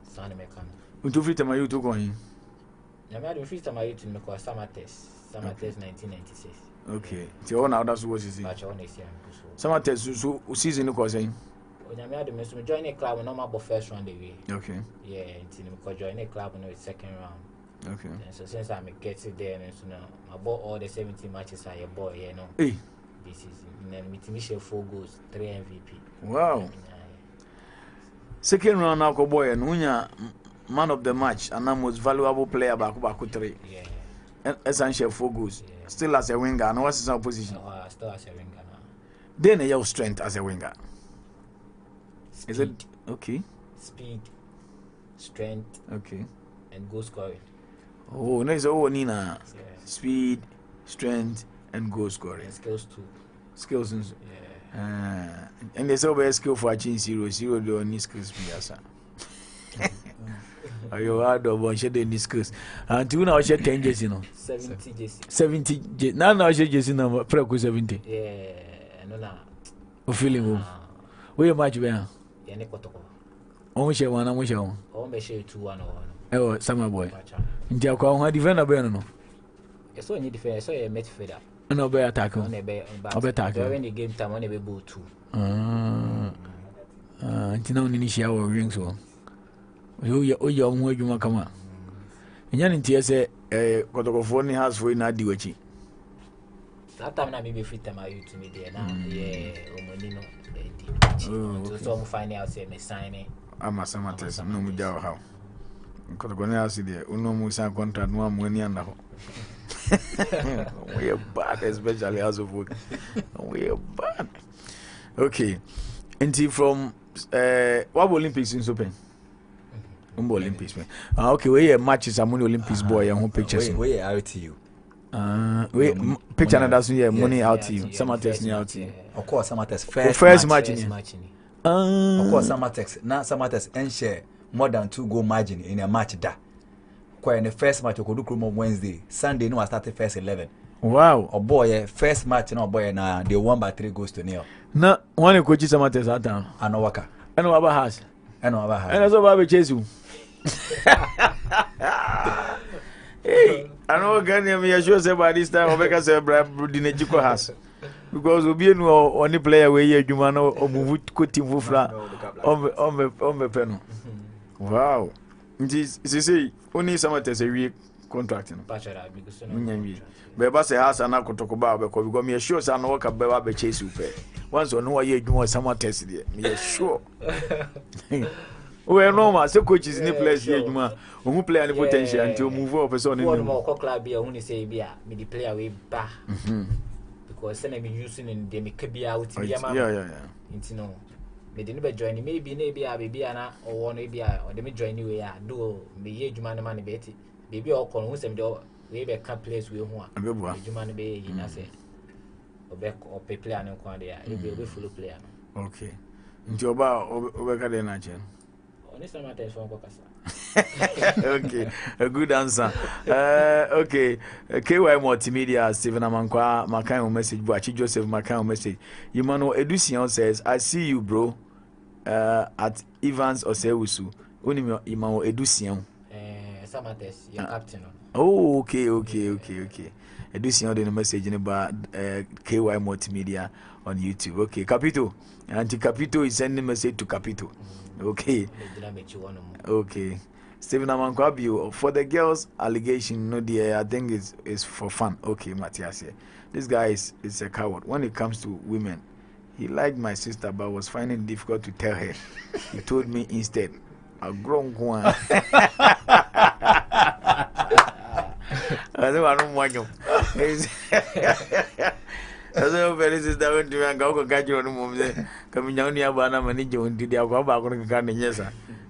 Sana Mecano. Unto free Tema Youth going. I'm not free Tema Youth because Samartex 1996. Okay. The one out that's what is it? Samartex season because join a club and normal first round away. Okay. Yeah, because join a club and second round. Okay. And so since I'm getting there and so now I bought all the 17 matches I bought, you know. Hey. This is then with Michelle 4 goals, 3 MVP. Wow. Second round now boy and Unya man of the match and the most valuable player back 3. Yeah. Essential 4 goals. Yeah. Still as a winger. And what's his position? Still as a winger now. Then your strength as a winger. Speed. Is it okay? Speed, strength. Okay. And goal scoring. Oh, nice. Oh, Nina. Yeah. Speed, strength, and goal scoring. And skills too. Skills. And yeah. And there's always skill for achieving 0-0. They only skills for yourself. You are the one she did discuss. And two now she 10 years, you know. 70 years. 70 years. Now she just in number preco 70. Yeah, no. Feeling we much better. Yeah, Kotoko. One. Oh, me share 2-1. Oh, summer boy. India call her defender better no. It's only defender, so a midfielder. No better attack. On a better attack. During the game time, on a ball too. Until now, initial rings one. Young way you come up. And Yan in TSA, Kotoko has for not do it. That time I may be fit to my youth to me there now. Yeah, Omonino. So I'm finding out, say, me signing. I'm a Samartex, no, we doubt how. Kotoko is there, Unomusa contract, no money and now. We are bad, especially as of work. We are bad. Okay. And from what Olympics in Spain? Olympics, man. Okay, we have matches. I'm on Olympics, boy. I'm on pictures. We are out to you. We picture another soon. Yeah, money out to you. Samartex ni out to you. Of course, Samartex first match. Of course, Samartex. Now Samartex and share more than 2 goal margin in a match da. Kwa in the first match we could do crew on Wednesday, Sunday. No, I started first 11. Wow. Oh boy, first match no boy na they won by 3 goals to 0. Na one coach Samartex at down. Anowaka. Anowaba has. Anowaba has. Anowaba be chase you. Hey, I know Ghana me show say by this time Obeka say Dinejiko has because obi enu oni player we ye adwuma no omuvu team fufra on me peno. Wow. This is only Samartex we contract no bachara because no nyambi be ba say hasa na Kotoko ba be ko bi go me sure say na work be ba be chase you pe once no wa ye adwuma Samartex there me sure we no ma say coaches ni players ye adwuma o mu player ni potential until move up person ni no ko club ya huni say bia me the player we ba because say na be using in the me ka bia out bia ma yeah ntino me didn't be join me be a baby and or one be a or me join you here do me ye adwuma na man be ti baby or call who say me do we be can place we ho a adwuma na be yi na say obek or player na kon there e be full player no okay njoba obeka dey na chen honestly my test for kasa okay a good answer okay KY Multimedia Stephen Amankwa Makan message Buachi Joseph Makan message Emmanuel Educian says I see you bro at Evans Osei Wusu. Only Emmanuel Educian. Samartex, your captain. Oh, okay. Educian the message in about KY Multimedia on YouTube. Okay, Capito. Auntie Capito is sending message to Capito. Okay. Okay. Stephen Amankwa, for the girls' allegation, no dear, I think it's for fun. Okay, Matthias. This guy is a coward. When it comes to women, he liked my sister, but was finding it difficult to tell her. He told me instead, a grown one.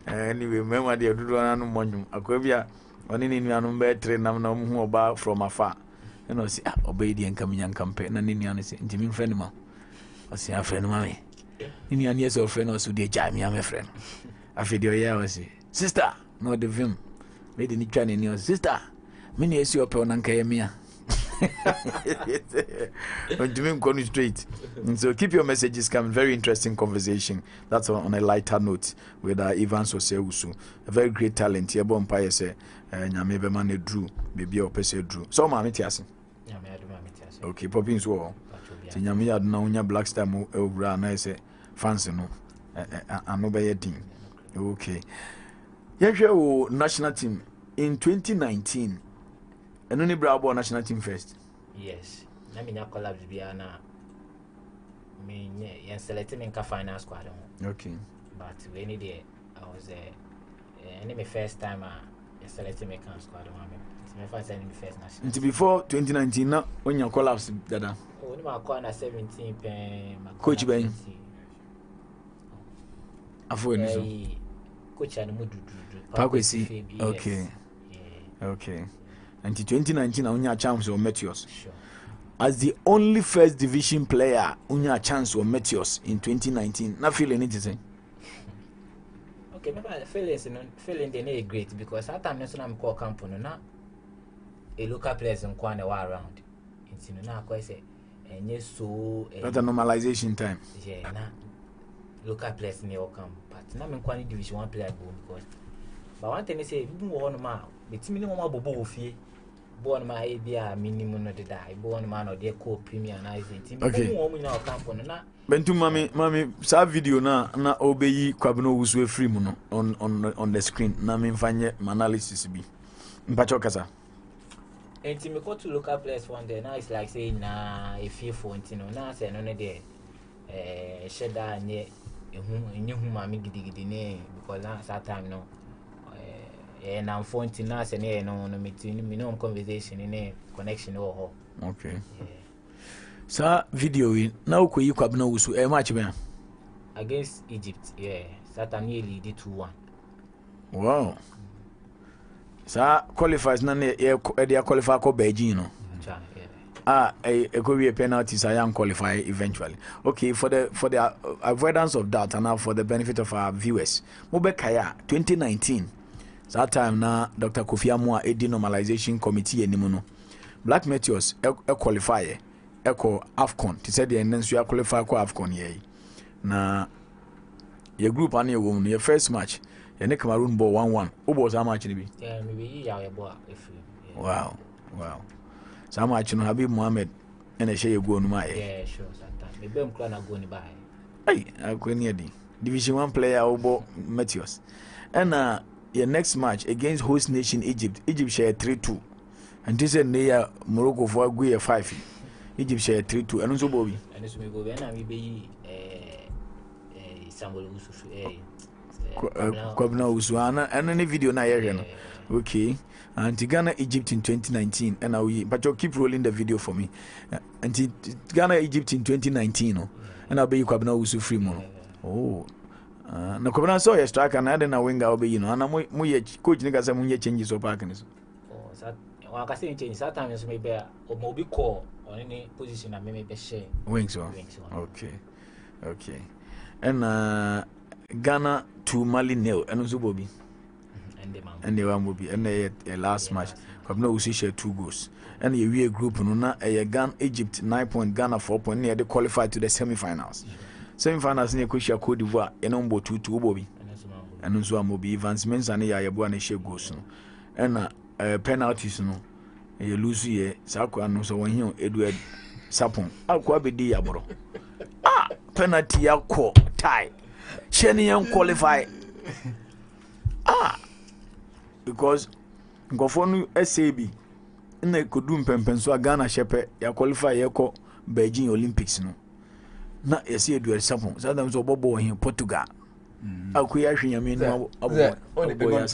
Anyway, remember the Duduan Monum, Aquavia, on any number train number from afar. And I say, obey the incoming campaign, and Indian is intimate friend. I say, a friend, mommy. Indian years or friend also, dear Jamie, I'm a friend. After the year, I say, sister, not the vim. Lady Nikan in your sister. Many is your pound and Kayamia. Straight. So keep your messages coming. Very interesting conversation. That's on a lighter note with Evans Osei Wusu. A very great talent. Here, born Paya say, "Nyamebe mane Drew, baby opese Drew." So mami tiasi. Okay, popping so. So nyami aduna unya Black Star mo obra na ese fans no. Anobe yedin. Okay. Yeshe o national team in 2019. And only Bravo national team first. Yes. I mean, I collapse Biana. I mean, yeah, selected in final squad. Okay. But when it did, I was there. And my first time I selected my squad. It's my first time first national. Until before 2019, now when you collapse, Dada. When my corner 17, coach Ben. Coach and Mudu. Pakwesi. Okay. Okay. Until 2019, Unya Chance or Meteors. Sure. As the only first division player, Unya Chance or Meteors in 2019. Not feeling anything. Okay, remember feeling the name great because at time national I'm called Campono now. A local players in Kwana were around. It's in now I say, and yes, so that's a normalization time. Yeah, now local players in your camp, but now I'm Kwana division one player go because. But one thing they say, you won't want to the minimum of bobo fee. Born my idea, minimum of the die, born man or their co premium. I think, okay, Bentu Mammy, sa video na obey Kwabno was with free mono on the screen. Namin Fanya, Manalis be Pachokasa. And Timmy got to look up place one day. Now it's like saying, nah, if you phone, Tina, and on a day, Shedda, and yet, and you whom I make the name because last time no. And I'm finding us and no conversation in a connection or okay. So video in now could you come now to a match man against Egypt? Yeah, Saturn nearly did 2-1. Wow, so qualifies none they qualify for Beijing. It could be a penalty, so I am qualified eventually. Okay, for the avoidance of doubt and now for the benefit of our viewers, Mobekaya 2019. That time now, Dr. Kofi Amua a denormalization committee anymore. Black Meteors a qualifier, echo AFCON. He said the endance you are qualified for AFCON. Yay. Now your group and your woman, your first match, your neck Cameroon ball 1-1. Who was how much it be? Yeah, maybe yeah, if you. Wow. So much you know, Habib Mohammed and a share you go on my. Yeah, sure. Sometimes maybe I'm going to go on by. Hey, I go near the Division 1 player Obo Meteors, and your next match against host nation Egypt. Egypt share 3-2. And this is near Morocco for a 5. Egypt share 3-2. And also Bobby. And so we go and we be Samuel Owusu. Kwabna Owusu. And any video na here. Okay. And Ghana Egypt in 2019. And now but you keep rolling the video for me. And Ghana Egypt in 2019. And I'll be Kwabna Owusu free mono. Oh. Na Kwabna saw your strike and I didn't know when I'll be, you know. And I'm coach niggas and we changes of parking. I can say change sometimes maybe a mobile call or any position I may be share. Wings on. Okay. Okay. And Ghana to Mali nil and Zubobi. And the one will be and a last match. But no we share 2 goals. And a real group Nuna a Ghana Egypt 9 point Ghana 4 point near they qualified to the semi-finals. Semi-finals near Kusha Cote d'Ivoire and Ombo 2-2 Bobby. And Zuamobi Evans Men's and Yabuan share goals. And penalties no you lose ye sako anunso wonhio Edward Sapon akwa be di yabro ah penalty akọ tie sheni yan qualify ah because ngofonu SAB na ikodu mpempenso Ghana shepe ya qualify yeko Beijing Olympics no na yesi Edward Sapon sadam so bobo wonhio Portugal. Edmond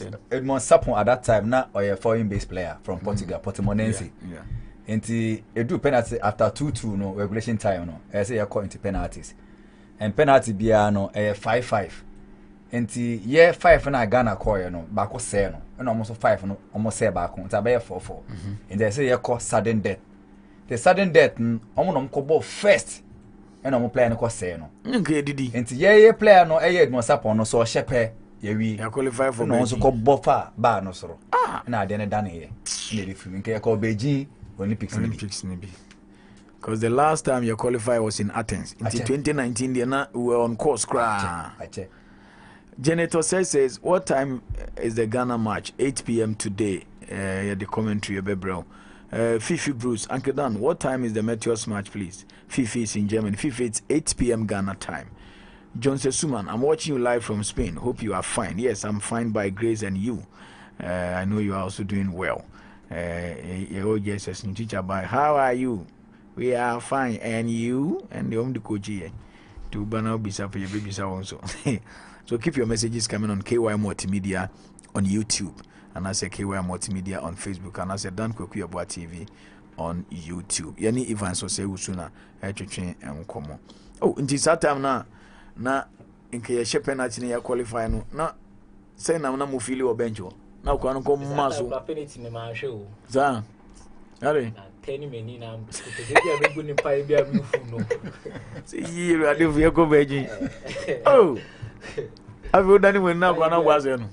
Sapon at that time now or a foreign-based player from Portugal, Portimonense. Yeah. And he do penalty after 2-2 no regulation time no. I say according to penalties. And penalty be no 5-5. And he 5 na Ghana call no back was no. And almost 5 no almost say back on 4-4. And they say you call sudden death. The sudden death almost first. And I'm playing a say no. Okay, Didi. And yeah, player no, I must upon no so shepherd. Yeah, we qualify for no so called buffer bar no sorrow. Ah, now then done here. Lady Fuming care called Beijing Olympics maybe. Because the last time you qualify was in Athens. In 2019, they were on course cry. Janitor says, what time is the Ghana match? 8 p.m. today. The commentary of Bebro. Fifi Bruce, Uncle Dan, what time is the Meteors match, please? Fifi is in Germany. Fifi, it's 8 p.m. Ghana time. John Sesuman, I'm watching you live from Spain. Hope you are fine. Yes, I'm fine by grace and you. I know you are also doing well. Teacher, by how are you? We are fine. And you? And the home coach here. To banal bisa for your baby also. So keep your messages coming on KY Multimedia on YouTube. And I say KY Multimedia on Facebook. And I say Dan Kwaku Yeboah TV on YouTube. Yani Evans Osei Wusu na etwetwe enkomo. Oh, nti satam na nke ye shepe na chine ya qualify no. Na say na na mo feel o bench o. Na kwa no ko maso. Na penalty ni ma hwe o. Za. Are. Teni meni na kutegeja megu ni pa bia mi fu no. Say yiri ade fu ye ko beji. Oh. Afi odani we na kwa na gwaze no.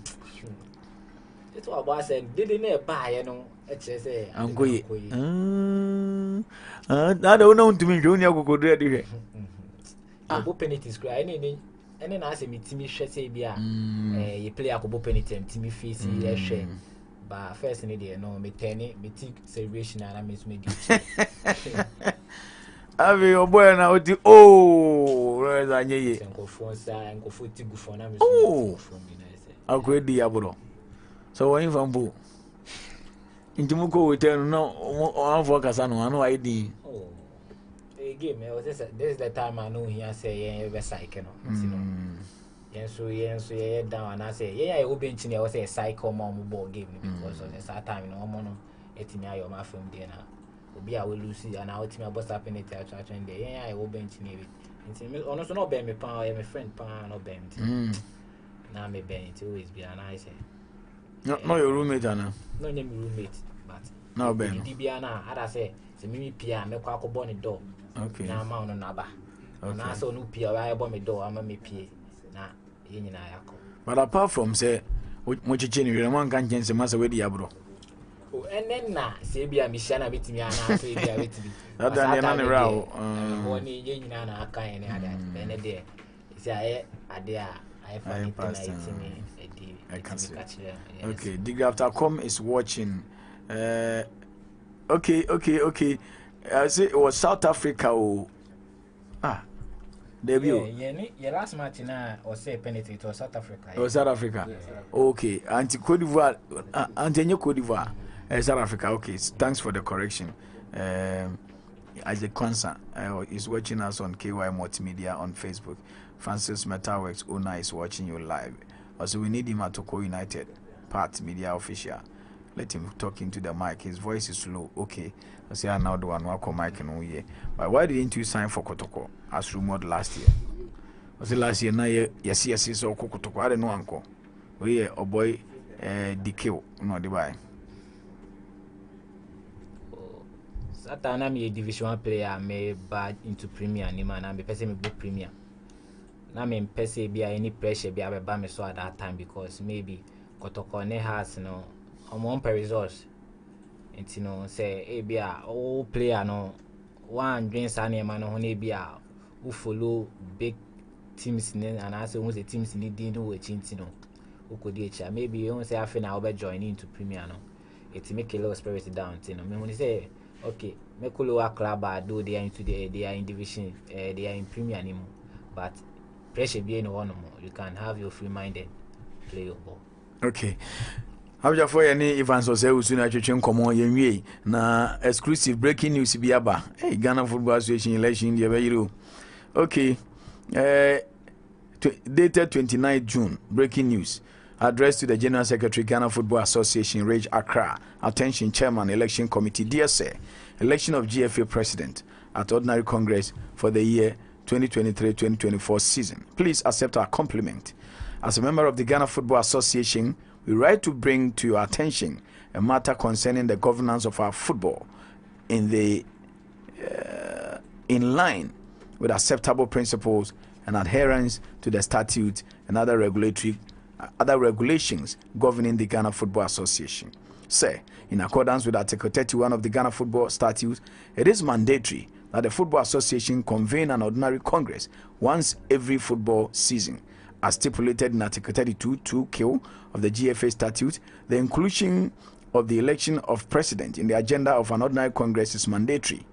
It's what I said. Didn't they buy, you know? I'm going. I don't know to me, Junior go ready. I open it is crying, and then I say, me, Timmy Shasabia, you play a couple penny, Timmy Face, a shame. But first, in the no, me tenny, me tick celebration, and I miss me. Have you born out the oh, I need Uncle Fonsa, Uncle Footy Buffon. Oh, I'll create the Aboro. So, I'm from Boo. Into Muko, we tell no one for Casano, no ID. Oh, again, this is the time I know he has say, yeah, psycho. Yes, so yes, down, and I say, yeah, I will be in I was a psycho mom ball game because of this time, no one of Etimia or my film dinner. Be I will lose it, and I'll tell my boss up in the theatre and yeah, I will be in it. Honestly, no bend me power, my friend power, no bend. Now, me bend it always be an ice. No, your roommate, Anna. No, your roommate, but no, Ben. Dibiana, as I say, the Mimi Pia, make a bonny door. Okay, now mount on Naba. And I saw no Pia, I bomb a door, I'm a Pia. Now, in Iako. But apart from, say, what you change, one can't change the master with Diablo. Oh, and then, now, say, be a Michana with me, and I say, be a with me. That's the man around. One in Anna, kind and a day. Say, I dare, I find it. I can see. Okay, Digraftercom is watching. Okay. I say it was South Africa. Debut. Yeah, last match na or say penalty to South Africa. South Africa. Okay, anti Cote d'Ivoire, anti Cote d'Ivoire. South Africa, okay. Thanks for the correction. Isaac Kwanza is watching us on KY Multimedia on Facebook. Francis Metalworks Una is watching you live. Also, we need him at Oko United, Pat Media Official. Let him talk into the mic. His voice is low. Okay. I say, I now do one walk on mic and we. But why didn't you sign for Kotoko as rumored last year? I say, last year, now, yes, so Kotoko. I don't know, uncle. We are, oh boy, DK, no, Dubai. That I'm a Division 1 player, may bad into Premier, and I'm a person book Premier. Now, I'm person be any pressure be able to so at that time because maybe Kotoko has no one per resource. And you know, say, hey, be a old player, no one drinks any man, only be a who follow big teams, and I say, once the teams need to know what you know, who could maybe you don't say, I think I'll be joining into Premier. No, it make a lot of spirit down, you know, when you say. Okay, Mekoloa club are though they are into the they are in division, they are in Premier anymore. But pressure being one more, you can have your free-minded play your ball. Okay. How you for any events or say we soon actually come on your na exclusive breaking news be aba. Hey, Ghana Football Association election the Euro. Okay. Dated 29 June. Breaking news. Address to the General Secretary, Ghana Football Association, Reg Accra. Attention, Chairman, Election Committee. Dear Sir, election of GFA President at Ordinary Congress for the year 2023-2024 season. Please accept our compliment. As a member of the Ghana Football Association, we write to bring to your attention a matter concerning the governance of our football in line with acceptable principles and adherence to the statute and other regulatory other regulations governing the Ghana Football Association. Sir, in accordance with Article 31 of the Ghana Football Statutes, it is mandatory that the Football Association convene an ordinary Congress once every football season. As stipulated in Article 32(2)(k) of the GFA Statute, the inclusion of the election of President in the agenda of an ordinary Congress is mandatory.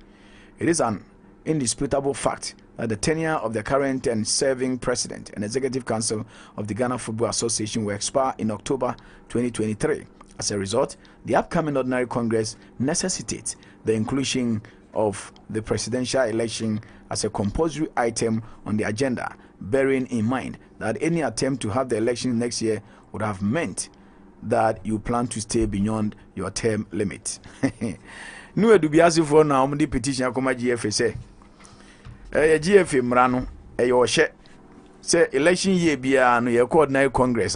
It is an indisputable fact that the tenure of the current and serving President and Executive Council of the Ghana Football Association will expire in October 2023. As a result, the upcoming Ordinary Congress necessitates the inclusion of the presidential election as a compulsory item on the agenda, bearing in mind that any attempt to have the election next year would have meant that you plan to stay beyond your term limit. New Edubiasi for now, the petition come at GFA. GFA Mrano, your share. Say election year be an ordinary Congress.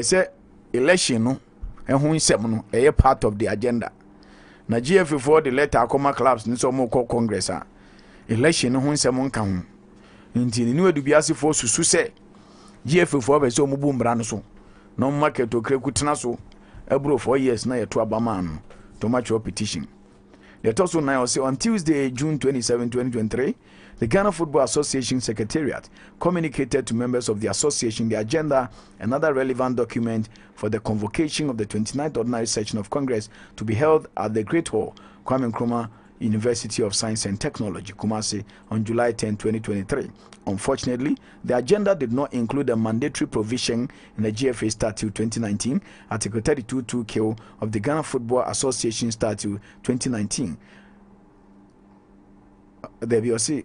Say election, and who is seven, a part of the agenda. Now, GFA for the letter, comma clubs, and some more Congress. Election, who is seven come. Indeed, new Edubiasi for Susse. GFA for the so boom Branoso. No market to Krekutnaso. A bro 4 years now to Abaman to match your petition. Let us now say on Tuesday, June 27, 2023, the Ghana Football Association Secretariat communicated to members of the association the agenda and other relevant document for the convocation of the 29th Ordinary Session of Congress to be held at the Great Hall, Kwame Nkrumah University of Science and Technology, Kumasi, on July 10, 2023. Unfortunately, the agenda did not include a mandatory provision in the GFA Statute 2019, Article 32(2)(k) of the Ghana Football Association Statute 2019. The BOC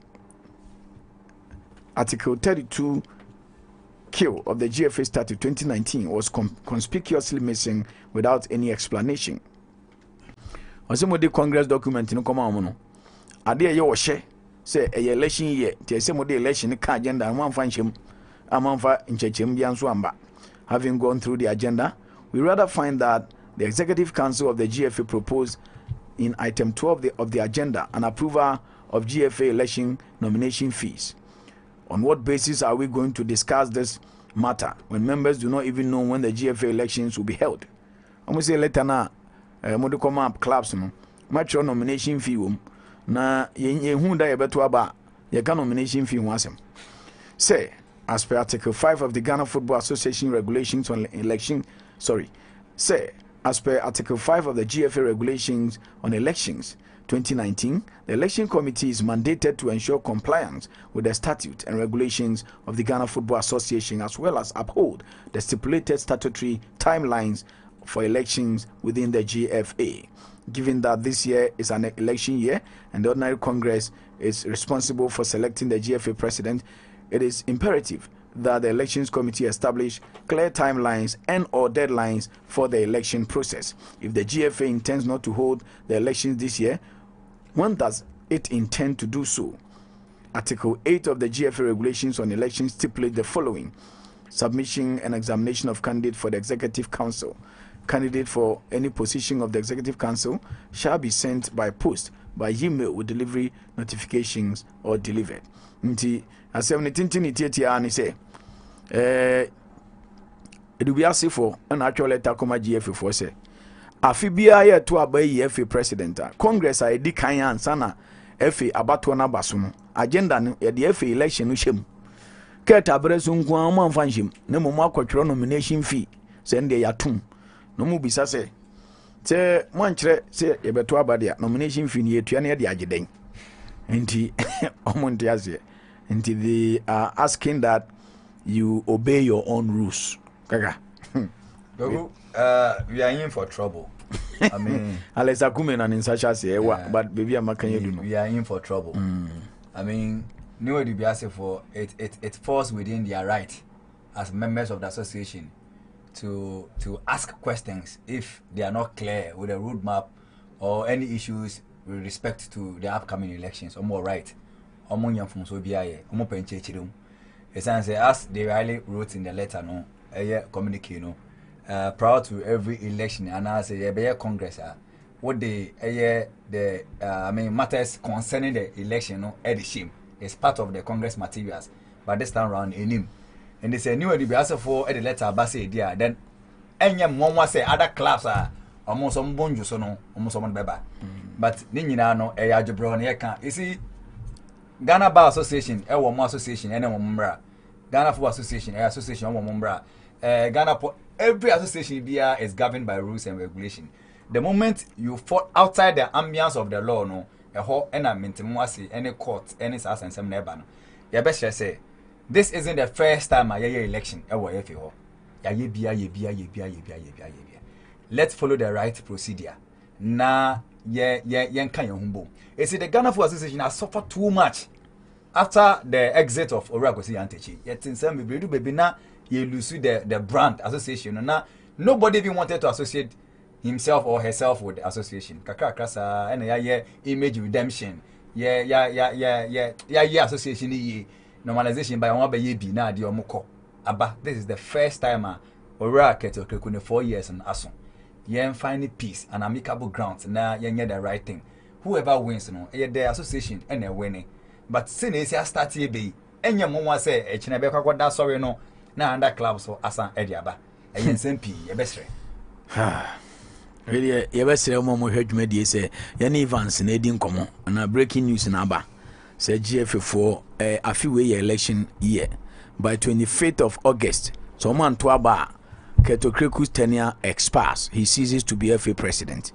Article 32(k) of the GFA Statute 2019 was conspicuously missing without any explanation. Osemode Congress document no come on no. Ade ye wo hye say election year te osemode election ka agenda amamfa nchem amamfa nchechem bia nso amba. Having gone through the agenda, we rather find that the Executive Council of the GFA proposed in item 12 of the agenda an approval of GFA election nomination fees. On what basis are we going to discuss this matter when members do not even know when the GFA elections will be held? I'm say later now. Modicoma up clubs, no match your nomination fee. Na ye who die better about your nomination fee was him. Say, as per Article 5 of the Ghana Football Association regulations on election, sorry, say, as per Article 5 of the GFA regulations on elections 2019, the election committee is mandated to ensure compliance with the statute and regulations of the Ghana Football Association as well as uphold the stipulated statutory timelines for elections within the GFA. Given that this year is an election year and the Ordinary Congress is responsible for selecting the GFA president, it is imperative that the Elections Committee establish clear timelines and/or deadlines for the election process. If the GFA intends not to hold the elections this year, when does it intend to do so? Article 8 of the GFA Regulations on Elections stipulates the following: submission and examination of candidate for the Executive Council. Candidate for any position of the Executive Council shall be sent by post, by email with delivery notifications or delivered. Nti asem tintinitiatia say it will be asked for an actual letter comma GFA for say afibia ye to abai FA president Congress I di kan ansana FA abato na baso no agenda no ye the FA election no shem keta bresu nkwa amfa nhim na mum akwotwero nomination fee say nde yatum no mu bisa say te monchre say ye beto abade nomination fee ni etua na ye de ageden nti omonti asie nti they are asking that you obey your own rules. Kaka. We are in for trouble. I mean, but baby, I'm not going to do. We are in for trouble. I mean, nobody be asking for it. It falls within their right as members of the association to ask questions if they are not clear with a roadmap or any issues with respect to the upcoming elections. Or more right. Or more young from Sobiaye. Or more penchechidum. As they rightly wrote in the letter, no, communicate, no, prior to every election, and as a Congress, what the matters concerning the election, no, edition is part of the Congress materials, but this time around in him, and they say, new be asked for the letter, but say, dear, then any one was say other clubs are almost on bonjus, no, almost on beba, but Ninina, no, a jabron, can you see. Ghana Bar Association, Ewomo Association, and Mumbra. Ghana Football Association, Association, Mumbra. Ghana, every association here is governed by rules and regulation. The moment you fall outside the ambience of the law, no, a whole enamintimoasi, any court, any sass and some neban. You best say, this isn't the first time I hear election. Let's follow the right procedure. Now, it's the Ghana Football Association has suffered too much after the exit of Oragosi Antechi. Yet in some baby now you lose the brand association. Now nobody even wanted to associate himself or herself with the association. Kaka Krasa and yeah image redemption. Yeah association normalization by one by ye na di omoko. Aba this is the first time Oraketo Kekune 4 years and Asun. Yeah, finding peace and amicable grounds. Now, you get the right thing. Whoever wins, you know, the association and they're winning. But since you start to be, and your mama say, "It's not because that's sorry, no." Now, under clubs or asan ediaba, and you send P. Your best friend. Ha. Really, your best friend. Mama heard me. They say, "You need advance, need in common." And a breaking news in Aba. Say GFA4 a few way election year by 25th of August. So man to Aba. Keto Kreku's tenure expires. He ceases to be FA president.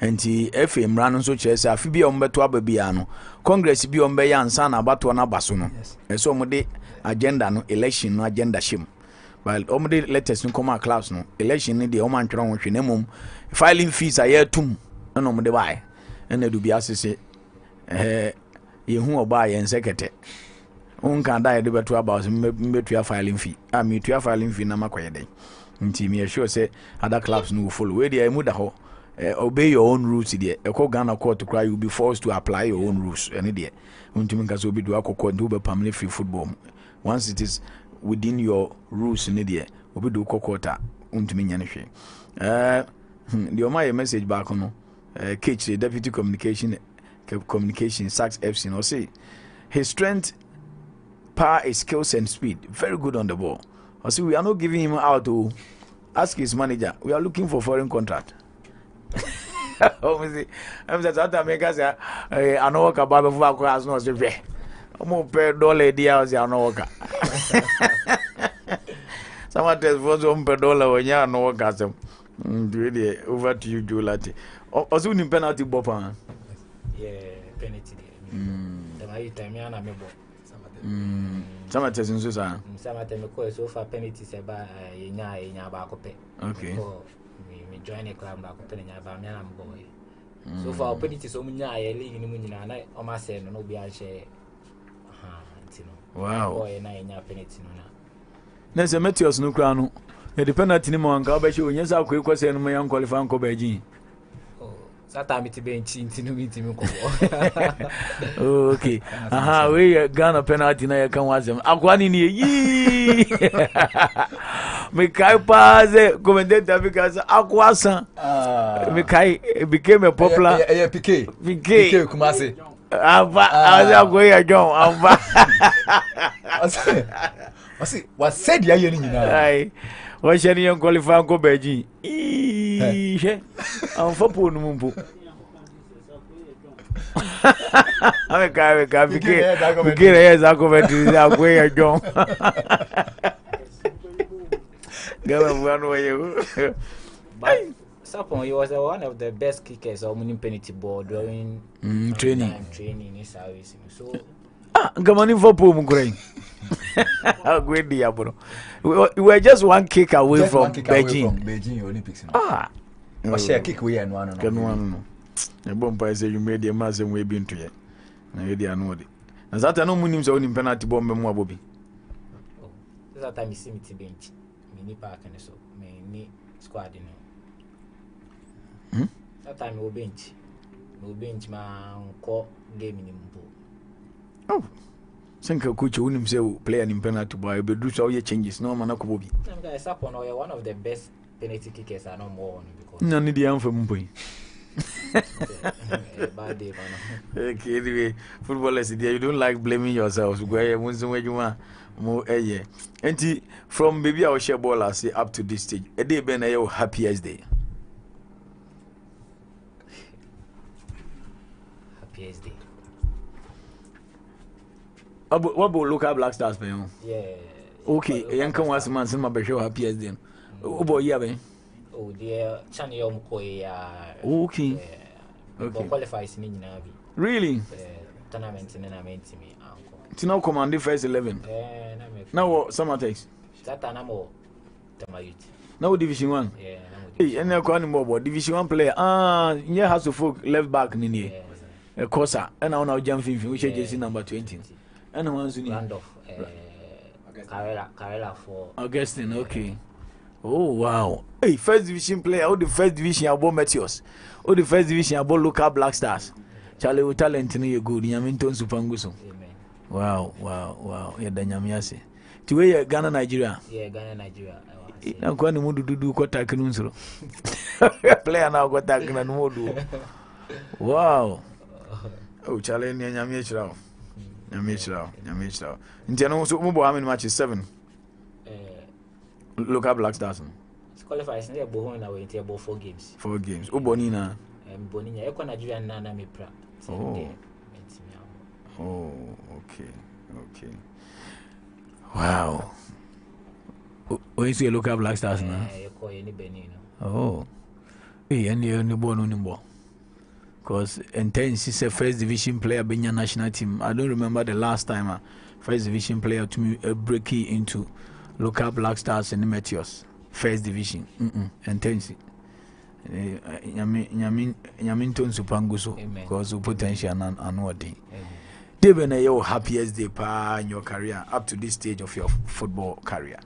And the FA Mran so chess, I feel be on Betua Babiano. Congress be on Bayan San Abatuana Basuno. And so Mode agenda no election no agenda shim. But Omode letters no come out class no election in the Oman Tronum. Filing fees are here tomb. And Omode buy. And they do be asked to say, you who buy and secretary. Uncan die the Betua Bas, Betua filing fee. I mean, to your filing fee Namakoya day. Nti sure say other clubs no follow. Where they muda ho, obey your own rules there. Eko Ghana court to cry you will be forced to apply your own rules. Any there. Unti minka so be do akoko do be permanent free football. Once it is within your rules in there, obi do kokota unti minya ne hwe. The Omaye message back no. Kitch the deputy communication Saks FC no say his strength, power, his skills and speed. Very good on the ball. I see, we are not giving him out to ask his manager. We are looking for foreign contract. Obviously, I'm just out to make us an worker, Baba Fako has no say, I'm going to pay $1 as an worker. Someone tells us $1 when you are no worker. Really, over to you, Julati. Or soon penalty, Bopa. Yeah, penalty. The time you are Samartex in Susan. Samartex, so far penalties about Yanya Bacope. Okay. join a club back up in a boy. So for opportunities, so many I live in Munina and I almost say no be a share. Wow, boy, and I in your penalty. There's a Meteors no crown. The penalty on Gabachu, yes, I'll quick question my uncle if Uncle Beijing. Okay. Aha, we are Ghana penalty na can watch them. Akwani ni ye. Mikai Paz, commended because Akwasa. Mikai became a popular. Piquet Kumasi. What said Yayuni? Why shall you qualify Uncle Beijing? I'm for poor Mumbo. I'm a guy, we get as I go back to that way. I go. Go one way. But Sapon, he was one of the best kickers of Munipinity ball during training in service. So, Gamani for poor Mugrain. How great the Aboro. We're just one kick away from Beijing Olympics. Ah, I say a kick we and one on the bomb. I say you made the mass and we been to it. I really annoyed it. And that I know Munim's own penalty bomb and Wabobi. Oh, that time is similar to bench, mini park and so many squad in that time no bench, my uncle game in Mbo. Oh. Senka coach who himself play an penalty boy, but do so your changes. No man, Kobobi. One of the best penalty kickers are no more because none of the answer. Bad day, okay, anyway, footballers, you don't like blaming yourselves. And from baby, our share baller say up to this stage, a day been your happiest day. What about local Black Stars? Yeah. Okay, a young was man, some of the show happy as them. Oh, boy, yeah, oh, dear, Chanium Koya. Okay, qualifies in Navy. Really? Tournament and I meant to me. Tino command the first 11. Now, Samartex. Attana Tema Youth. Now, Division 1. Yeah, and now, calling more Division 1 player. Ah, yeah, House of Folk left back in the Kosa, and now jumping, which is number 20. And one's in Randolph, Carrera for Augustine. Okay. Oh, wow. Hey, first division player, all the first division about Meteors, all the first division about local Black Stars. Charlie, with talent, you're good. Yaminton Supanguso. Wow. Yeah, Danyamiasi. To where Ghana, Nigeria? Yeah, Ghana, Nigeria. I'm going to do Kotakunso. Player now got that and Modu. Wow. Oh, Charlie, Yamiachra. Yamichra. Indiana also, how many matches? 7. Local Black Stars. It's qualified. It's not about 4 games. 4 games. Bonina. Bonina. Eko Nigeria Nana Mipra. Oh. Okay. Wow. When you see local Black Stars now. Oh. Hey, and you born. Because intense is a first division player being a national team. I don't remember the last time a first division player to me breaking into local Black Stars and Meteors. First division. Intense. Nyaminton Supanguso. Because of potential and what day. They've been your happiest day in your career up to this stage of your football career.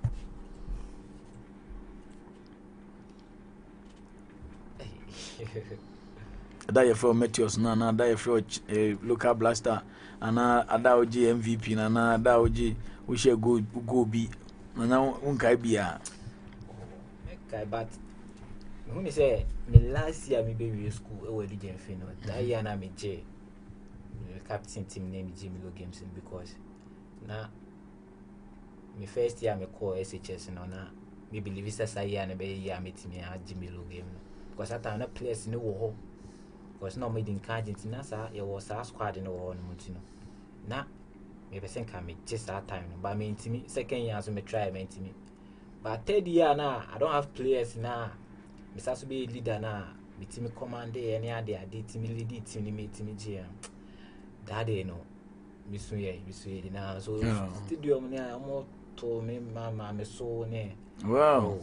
That from Meteors, Nana, that from local Blaster, and that MVP, Nana, that we shall go be, and now unkai be a. But when say me last year me be school, I was doing final. That year na me J, captain team name J Milo Games because na me first year me call SHS and na me believe it's that year na be year me team I J Milo Game because that time na players no were. Because no made in Argentina, sir, it was a squad in the world. Now, maybe think I may just that time, but I mean to me, second year, so I try meant to me. But third year now, I don't have players now. I have to be a leader now. I have to be commander, any other, I did me lead it, me meet me GM. That day, no, Miss Way, now, so studio, I'm more to me, Mama, I'm so near. Wow.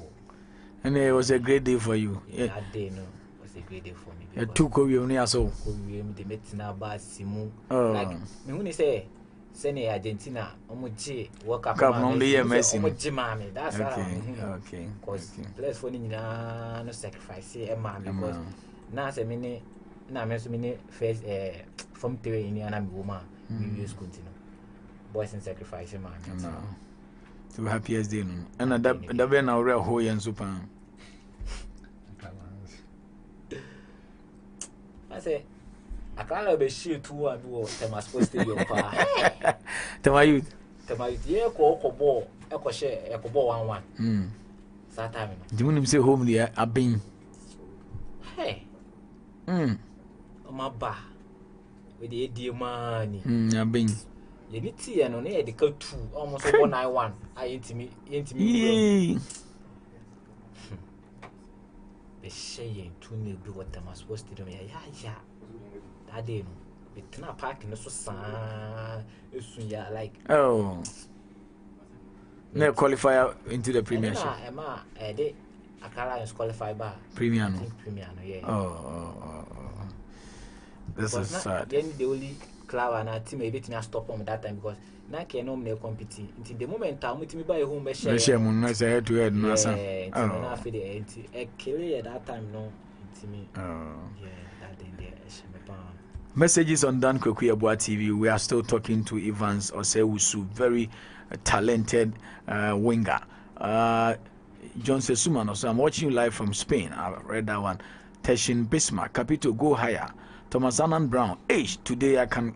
And it was a great day for you. Yeah, that day, no, it was a great day for me. It took away only as well. They met in a bar, Simon. Like, when you say, Sene Argentina, Omochi, World Cup, only a message. Omochi, mommy. That's okay. Because let's phone in no sacrifice, Emma, because now, I mean, now I'm so many first from theory in an woman, we use continue. Boys and sacrifice, Emma. So happiest day, no. And that when our real hoy and super. I say, I can't be sure to what Tema supposed to be your pa. Tema youth. Yeah, Eko share, Eko ball 1-1. That time. Do you want to say home there? I've been. Hey. My ba. With the dear money. I've been. You need tea and on air the code 2 almost 191. I intimate. The shame to me do what I was supposed to do. Yeah. That day, no, it's not parking. So sad. Yeah, like oh, no qualifier into the Premiership. Emma, they Akara is qualified by Premier. Yeah. Oh. This is sad. Then the only. Club and our team maybe to stop on that time because now can no compete. Until the moment I'm with me by home, I share. I head to head, no sir. I feel the empty. I carry that time no. Yeah, that day there. Messages on Dan Kwaku Yeboah TV. We are still talking to Evans Osei Wusu, very talented winger. John Sesuman also. I'm watching you live from Spain. I read that one. Teshin Bismarck, Capito, go higher. Thomas Annan Brown, today I can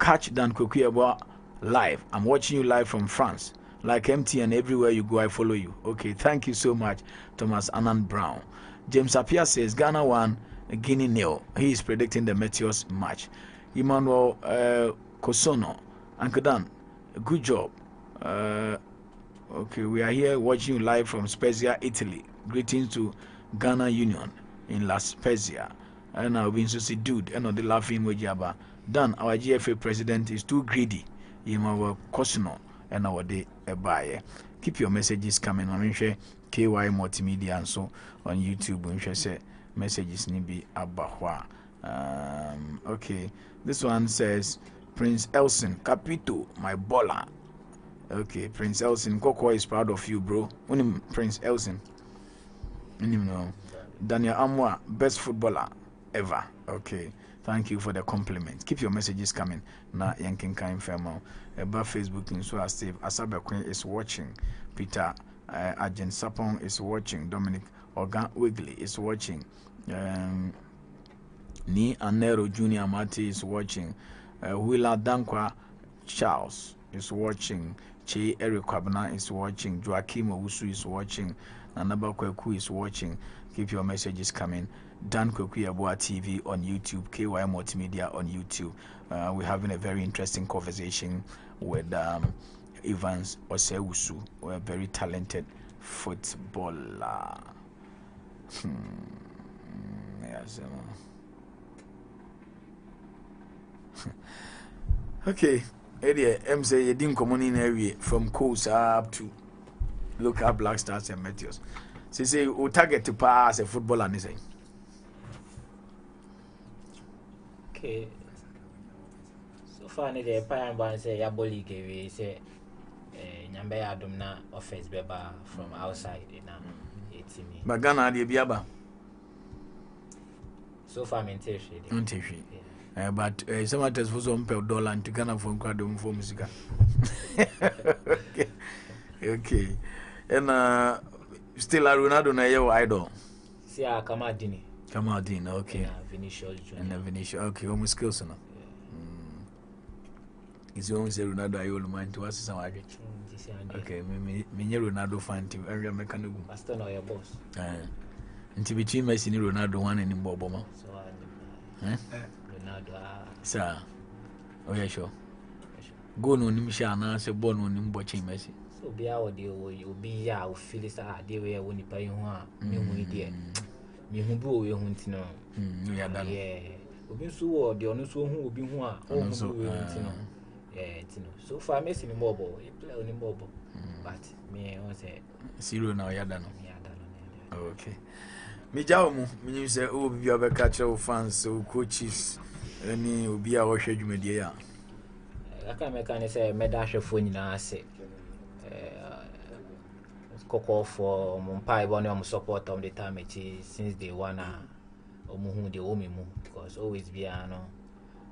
catch Dan Kwaku Yeboah live. I'm watching you live from France. Like MTN, everywhere you go, I follow you. Okay, thank you so much, Thomas Annan Brown. James Appiah says, Ghana won, Guinea nil. He is predicting the Meteors match. Emmanuel Kosono, Uncle Dan, good job. Okay, we are here watching you live from Spezia, Italy. Greetings to Ghana Union in La Spezia. And I've been so dude, and not the laughing with Jabba. Dan, our GFA president is too greedy. He will cosino and our day a buyer. Keep your messages coming. I mean, share KY Multimedia and so on YouTube. When she say messages, nibi abahwa. Okay, this one says Prince Elson Capito, my baller. Okay, Prince Elson Coco is proud of you, bro. Only Prince Elson, Daniel Amwa, best footballer ever. Okay, thank you for the compliment. Keep your messages coming. Na yankin kain femo about Facebook in so as Steve Asabe Queen is watching, Peter Ajin Sapong is watching, Dominic Organ Wigley is watching, Ni Anero Junior Mati is watching, Willa Dankwa Charles is watching, Che Eric Kwabna is watching, Joakim Owusu is watching, Nanaba Kweku is watching. Keep your messages coming. Dan Kwaku Yeboah TV on YouTube, KY Multimedia on YouTube. We're having a very interesting conversation with Evans Osei Wusu, a very talented footballer. Yes, okay, Eddie, I'm saying you didn't come in area from Coast up to look at Black Stars and Meteors. She say we target to pass a footballer, and say. Okay. So far, the parent one say Yaboli gave we say Nyambe Adumna offense beba from outside in a. But Ghana dey biaba. So far, menteshi. But Samartex for some $1 and to Ghana from Kwadum for music. Okay. And still a Ronaldo na your idol. See, I come out dini. Kamadin, okay. And Vinicius, okay. Almost skills, no. It's almost a Ronaldo. I only mind to us some idea. Okay, me near Ronaldo fan team. Every American go. Master now your boss. Until between me and Ronaldo one and him Bobo ma. So Ronaldo. Sir, oh yeah, sure. Go no him share na se ball no him boching Messi. So be our deal. You be ya. You feel it. Ah, they were when you pay him. Me we there. So far, I'm missing mobile. You play on mobile, but me, I say zero now. Okay. Mijaumu, minu se o bi oba catcher o fans o coaches ani obi a wo hwe dwumadie ya. Aka meka ne se meda hwefo nyina ase. Koko for Mumpai one of support on the time since they wanna omuhu the omimu because always biano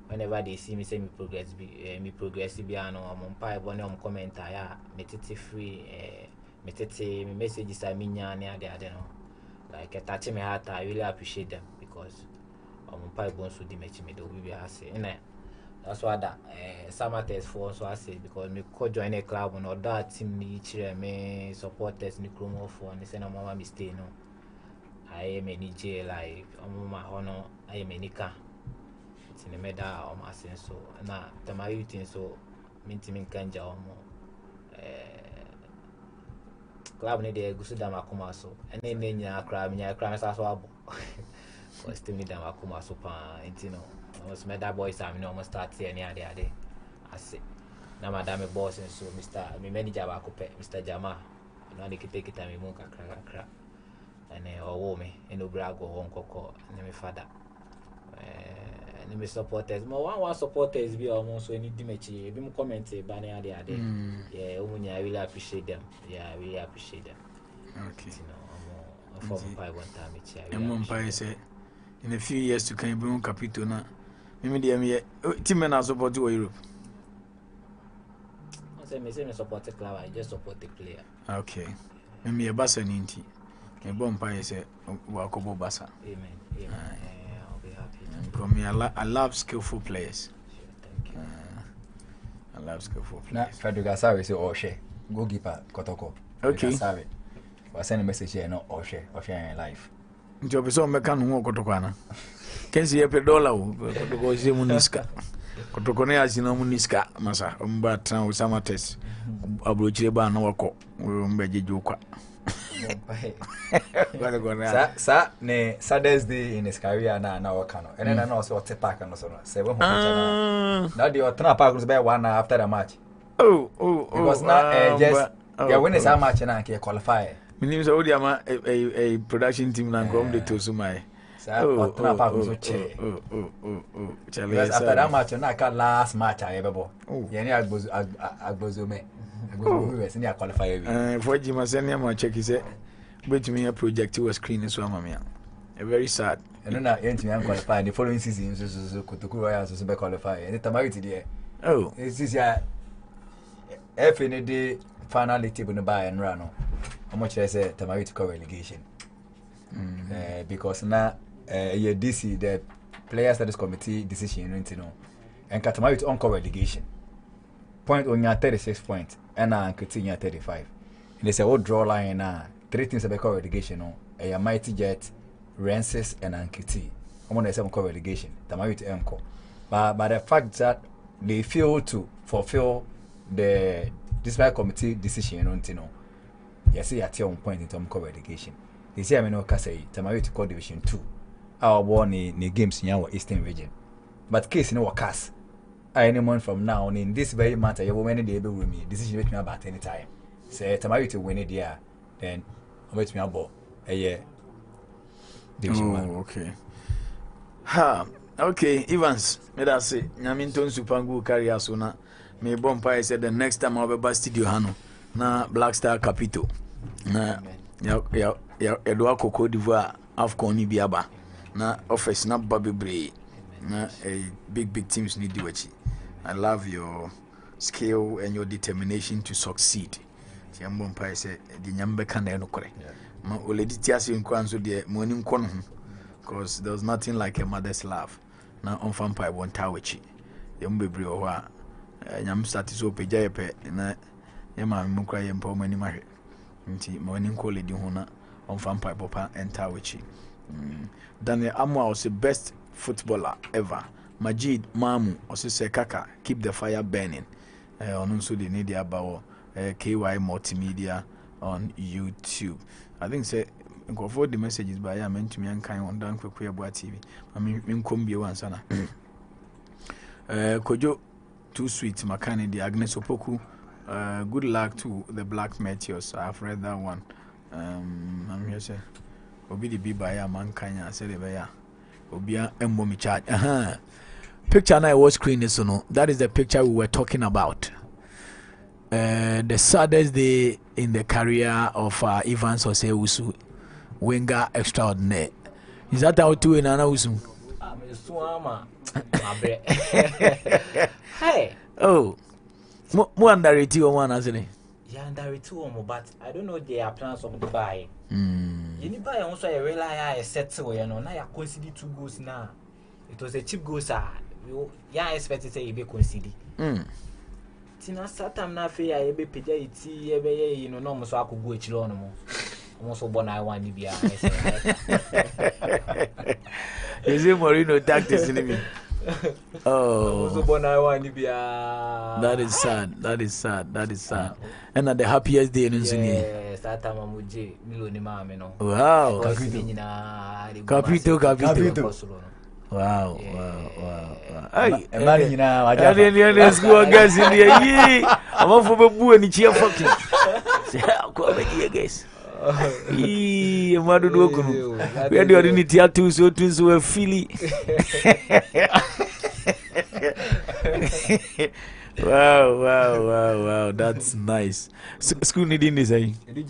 whenever they see me say me progress be me progressive biano Mumpai one of comment I metete free metete messages I mean near there like a touch me heart I really appreciate them because Mumpai bones would match me the baby I say and that's why that Samartex for so I say because me co join a club and other team each me supporters me chromo for and say no mama me stay no. I am a DJ like my honor I am a nika. It's in the middle of my sense so na Tema Youth so mintimin kanja omo club ni de gusu dama kuma so and then nya crab so abo. Cause still need dama kuma so pa intino. Almost met that boy, I mean, almost start here near the other day. I say, now, madame boss, and so Mr. Manager, Mr. Jama, and I take it and we won't crack. And then, oh, woman, and no brag or won't cocoa, and then my father. And then my supporters, more one supporters be almost any damage, be more commented by the other day. Yeah, woman, I really appreciate them. Yeah, I really appreciate them. Okay, you know, I'm by one time, it's a Mumbai say in a few years to come, bring capital now. Immediately, team I support to Europe. I say, me support the club. I just support the player. Okay. Me a bassa ninti. A bomb pie say, Wakobo bassa. Amen. Amen. I'll be happy. Because me, I love skillful players. Thank you. I love skillful players. Now, Frederick Asawe say Osei, goalkeeper Kotoko. Okay. Asawe. I send a message here. No Osei. Osei in life. Njobeso mekanu ngo kotokana. Kenzi ya pedola u kotokozi muniska kotokone azina muniska masa mbata usamates abrochire bana wako mbeje jukwa sa ne Saturday in his career na wakano and then I know so what park and so no say we na the Attana park was by 1 hour after the match oh it was not just yeah when is a match na ke qualify minimum so dia ma a production team na come the Tosumai. Because after that match, na ka last match I ever bought. Yeah, ni agbozo me. Agbozo we senior qualifier we. For Jimmy senior ma check he say, "But me a project was screen so am me." Very sad. And na you Jimmy qualify the following season so Kotoko Royals so be qualify. And Tema Youth there. Oh. This is ya FND final table no buy and run. How much I say Tema Youth call relegation. Because na yeah, DC the player status committee decision you know and Tema Youth on relegation point on your 36 points and I continue 35 and they say what draw line na three things about relegation on a Mighty Jet Renses and Ankiti I'm gonna say relegation Tema Youth encore but the fact that they fail to fulfill the discipline committee decision you know you see at your own point in term of relegation they say I mean no Kasei Tema Youth call division 2 our born in games in our Eastern Region. But case in our cast, anyone from now on in this very matter, you will many day with me. Decision with me about any time. Say, Tema Youth win it there, then I'm with me about a year. Division 1. Okay. Ha, okay, Evans, let us say, Naminton Supangu carry us on. May Bompai said the next time I'll be studio Hano, na Black Star Capito. Na, ya, Edouard Coco d'Ivoire, Afcon Ibiaba. Na office na Bobby Bray na big teams need you. I love your skill and your determination to succeed. Tiambo mpa say di nyambe kan na enokore. Ma oledi ti ase nkwan so de monim kono ho because there's nothing like a mother's love. Na on fan pa won tawechi. Yambe Bray ho a nyam statiso peja yepe na yema mukra yempa omani mahwe. Nti monim ko oledi ho na on fan pa popa entawechi. Daniel Amwa was the best footballer ever. Majid Mamu also say Kaka, keep the fire burning. On also the media about KY Multimedia on YouTube. I think say for the messages by I meant to me and kind on Dan Kwaku Yeboah TV. I mean Kumbi Wansana. Kojo too sweet Makani the Agnes Opoku. Good luck to the Black Meteors. I've read that one. I'm here say Obi the be by a mankanya celebaya. Obia embomi charge. Picture now I was screened so no. That is the picture we were talking about. The saddest day in the career of Evans Osei Wusu, winger extraordinaire. Is that how to in Owusu? Hey. Oh. Mo underrated one as any. Yeah, underrated one, but I don't know their plans of Dubai. You buy also a rely I set to you know now you consider 2 goals now. It was a cheap goal, sir. Yeah, I expect to say you be consider. Tina Satam na fe ya be pija iti ebe ye no no so akogu echiro no mo. Mo so born I want be. Is it Moreno tactics in me? Oh. Mo so born I want be. That is sad. That is sad. That is sad. And at the happiest day in Nsini. Yes, Satam amuje milo ni maame no. Wow. Capito. Wow, yeah. wow. Hey, imagine now. I just need school guys in here. I'm off for Babu and cheer fucking. Come back here, guys. Ee, madu do okunu. Where do you need tattoo so we feel. Wow. That's nice. School needing this, eh? Edu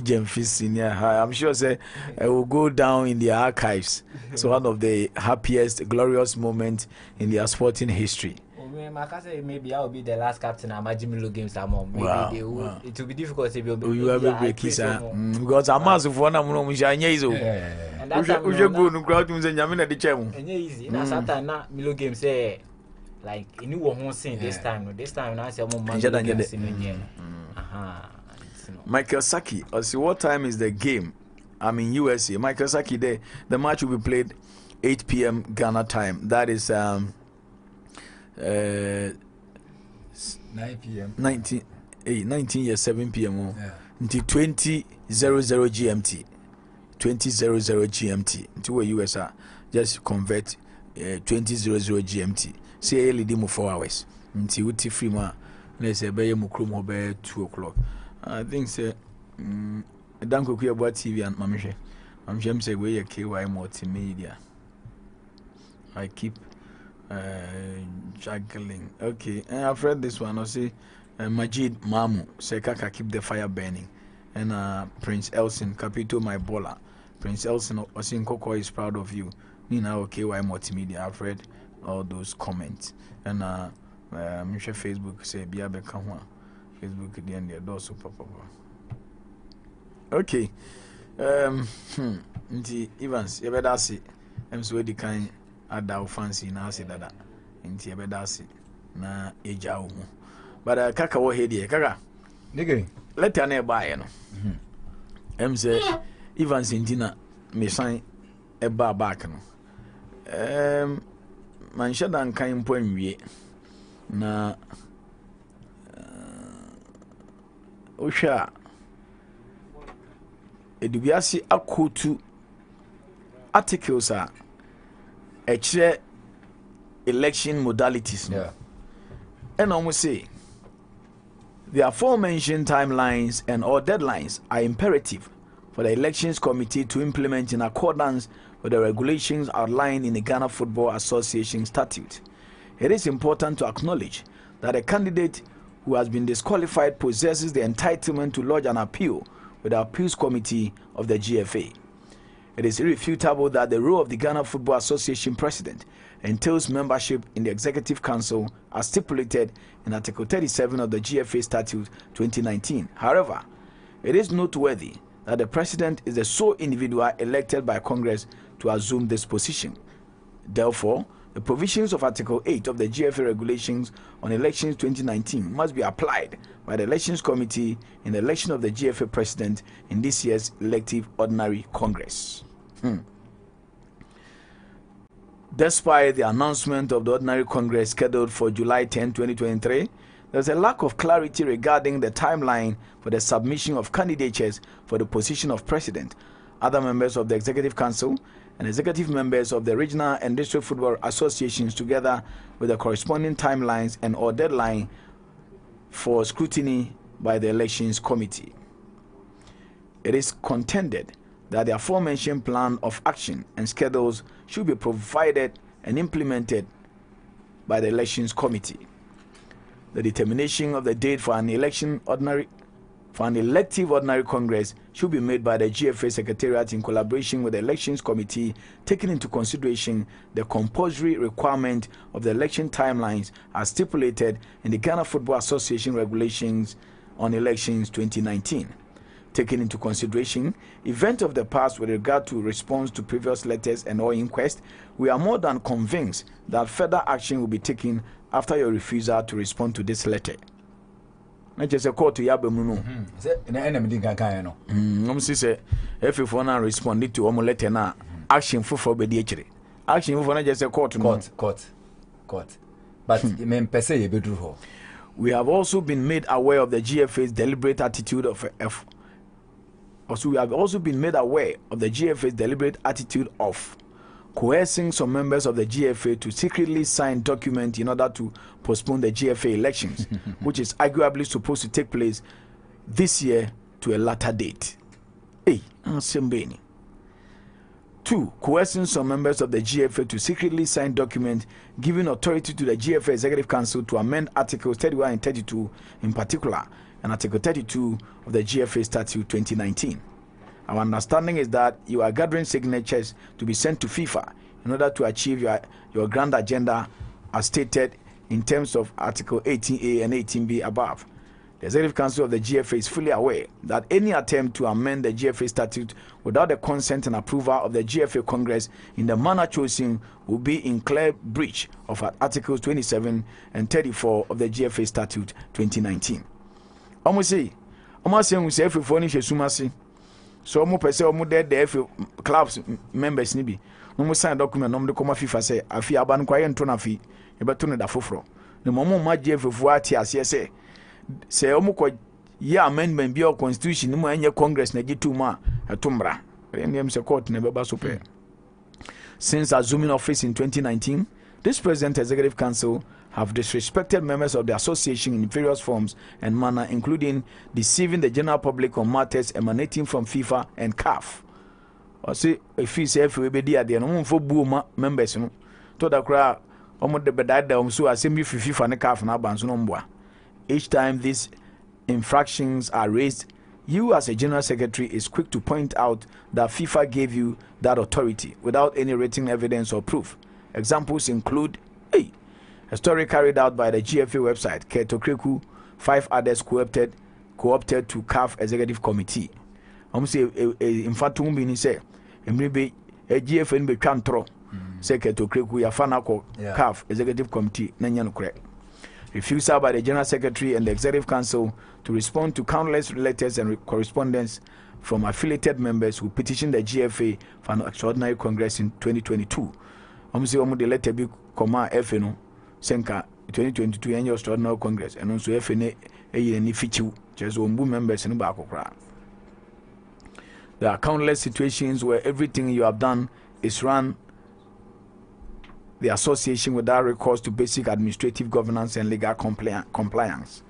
Jemfi Senior. I'm sure say I will go down in the archives. It's one of the happiest, glorious moments in their sporting history. Maybe I will be the last captain at Milo Games. Wow. It will be difficult to be. You have a kisser. Because I'm as if one of them is a yezo. And that's how you go to crowd and Yamina the chairman. And easy. That's how Milo Games say. Like you won't sing this time I say Michael Saki, what time is the game? I'm in USA. Michael Saki, the match will be played 8 p.m. Ghana time. That is 9 p.m. 7 p.m. Yeah. Until 20:00 GMT. 20:00 GMT. Until where USA just convert 20:00 GMT. Say early demo 4 hours. Until we free ma, let's say by mukrum by 2 o'clock. I think say Dan Kwaku Yeboah TV and Mamishe. Mamishe say we KY Multimedia. I keep juggling. Okay, I've read this one. I say Majid Mamu say Kaka keep the fire burning, and Prince Elson Capito my baller. Prince Elson Osin Koko is proud of you. Nina KY Multimedia. I've read all those comments, and I'm sure Facebook say be able to Facebook at the end there also pop up. Okay, the Evans, you better see. I'm so the kind I fancy now. See that, and you better see na eja umu. But Kaka wo head here, Kaka. Nigga, let your neighbor buy. No, I'm say Evans in Tina me sign a bar back. No, Man shadan kain point we na Osha Edubiasi Akutu articles are a election modalities. Yeah. And almost say the aforementioned timelines and or deadlines are imperative for the elections committee to implement in accordance with the regulations outlined in the Ghana Football Association statute. It is important to acknowledge that a candidate who has been disqualified possesses the entitlement to lodge an appeal with the Appeals Committee of the GFA. It is irrefutable that the role of the Ghana Football Association president entails membership in the Executive Council as stipulated in Article 37 of the GFA Statute 2019. However, it is noteworthy that the president is the sole individual elected by Congress to assume this position. Therefore, the provisions of Article 8 of the GFA Regulations on Elections 2019 must be applied by the Elections Committee in the election of the GFA President in this year's elective ordinary Congress. Despite the announcement of the ordinary Congress scheduled for July 10, 2023, there's a lack of clarity regarding the timeline for the submission of candidatures for the position of president. Other members of the Executive Council and executive members of the Regional and District Football Associations, together with the corresponding timelines and or deadline for scrutiny by the Elections Committee. It is contended that the aforementioned plan of action and schedules should be provided and implemented by the Elections Committee. The determination of the date for an elective ordinary Congress should be made by the GFA Secretariat in collaboration with the Elections Committee, taking into consideration the compulsory requirement of the election timelines as stipulated in the Ghana Football Association Regulations on Elections 2019. Taking into consideration events of the past with regard to response to previous letters and or inquest, we are more than convinced that further action will be taken after your refusal to respond to this letter. I just a call to Yabemuno. If you want to respond to our letter now, action for forbidden. Action for just a court. But we have also been made aware of the GFA's deliberate attitude of coercing some members of the GFA to secretly sign documents in order to postpone the GFA elections, which is arguably supposed to take place this year to a later date. Two, coercing some members of the GFA to secretly sign documents giving authority to the GFA Executive Council to amend Articles 31 and 32 in particular, and Article 32 of the GFA Statute 2019. Our understanding is that you are gathering signatures to be sent to FIFA in order to achieve your grand agenda as stated in terms of Article 18A and 18B above. The Executive Council of the GFA is fully aware that any attempt to amend the GFA Statute without the consent and approval of the GFA Congress in the manner chosen will be in clear breach of Articles 27 and 34 of the GFA Statute 2019. Omusi, omasi omusi efu foni shesumasi. So omu pese omu dead the efu clubs members nibi. Omu sign document omu de koma FIFA say afi abanu kwa yen tona fi. Eba tona da fofro. Ne momu maji efu fuati asiese. Se omu kwa ye amendment biyo constitution nimu enye Congress na jitu ma tumbra. Enye mse court ne beba super. Since assuming office in 2019, this present Executive Council have disrespected members of the association in various forms and manner, including deceiving the general public on matters emanating from FIFA and CAF. I say, if you say no members, no, to the crowd, almost the bedad, so I send you FIFA and CAF and Abanson. Each time these infractions are raised, you as a general secretary is quick to point out that FIFA gave you that authority without any written evidence or proof. Examples include a story carried out by the GFA website, Ketokreku, 5 others co-opted to CAF Executive Committee. I'm saying, in fact, Umbini say, maybe a GFA in Bechantro, say Ketokreku, Yafanako, CAF Executive Committee, Nanyanukre. Refusal by the General Secretary and the Executive Council to respond to countless letters and correspondence from affiliated members who petitioned the GFA for an extraordinary Congress in 2022. I'm saying, the letter be command FNO. Senka 2022 annual extraordinary Congress and also FNA any feature just one members in Bakokra. There are countless situations where everything you have done is run the association without recourse to basic administrative governance and legal compliance.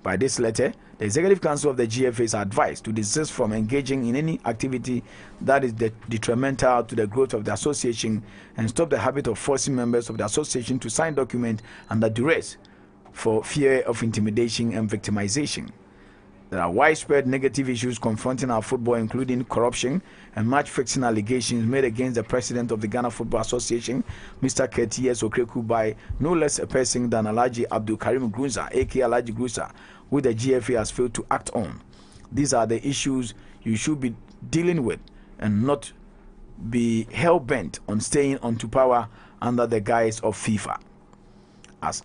By this letter, the Executive Council of the GFA is advised to desist from engaging in any activity that is detrimental to the growth of the association and stop the habit of forcing members of the association to sign documents under duress for fear of intimidation and victimization. There are widespread negative issues confronting our football, including corruption and match-fixing allegations made against the president of the Ghana Football Association, Mr. KTS Okreku, by no less a person than Alhaji Abdul Karim Grusah, aka Alhaji Grusah, who the GFA has failed to act on. These are the issues you should be dealing with and not be hell-bent on staying onto power under the guise of FIFA. As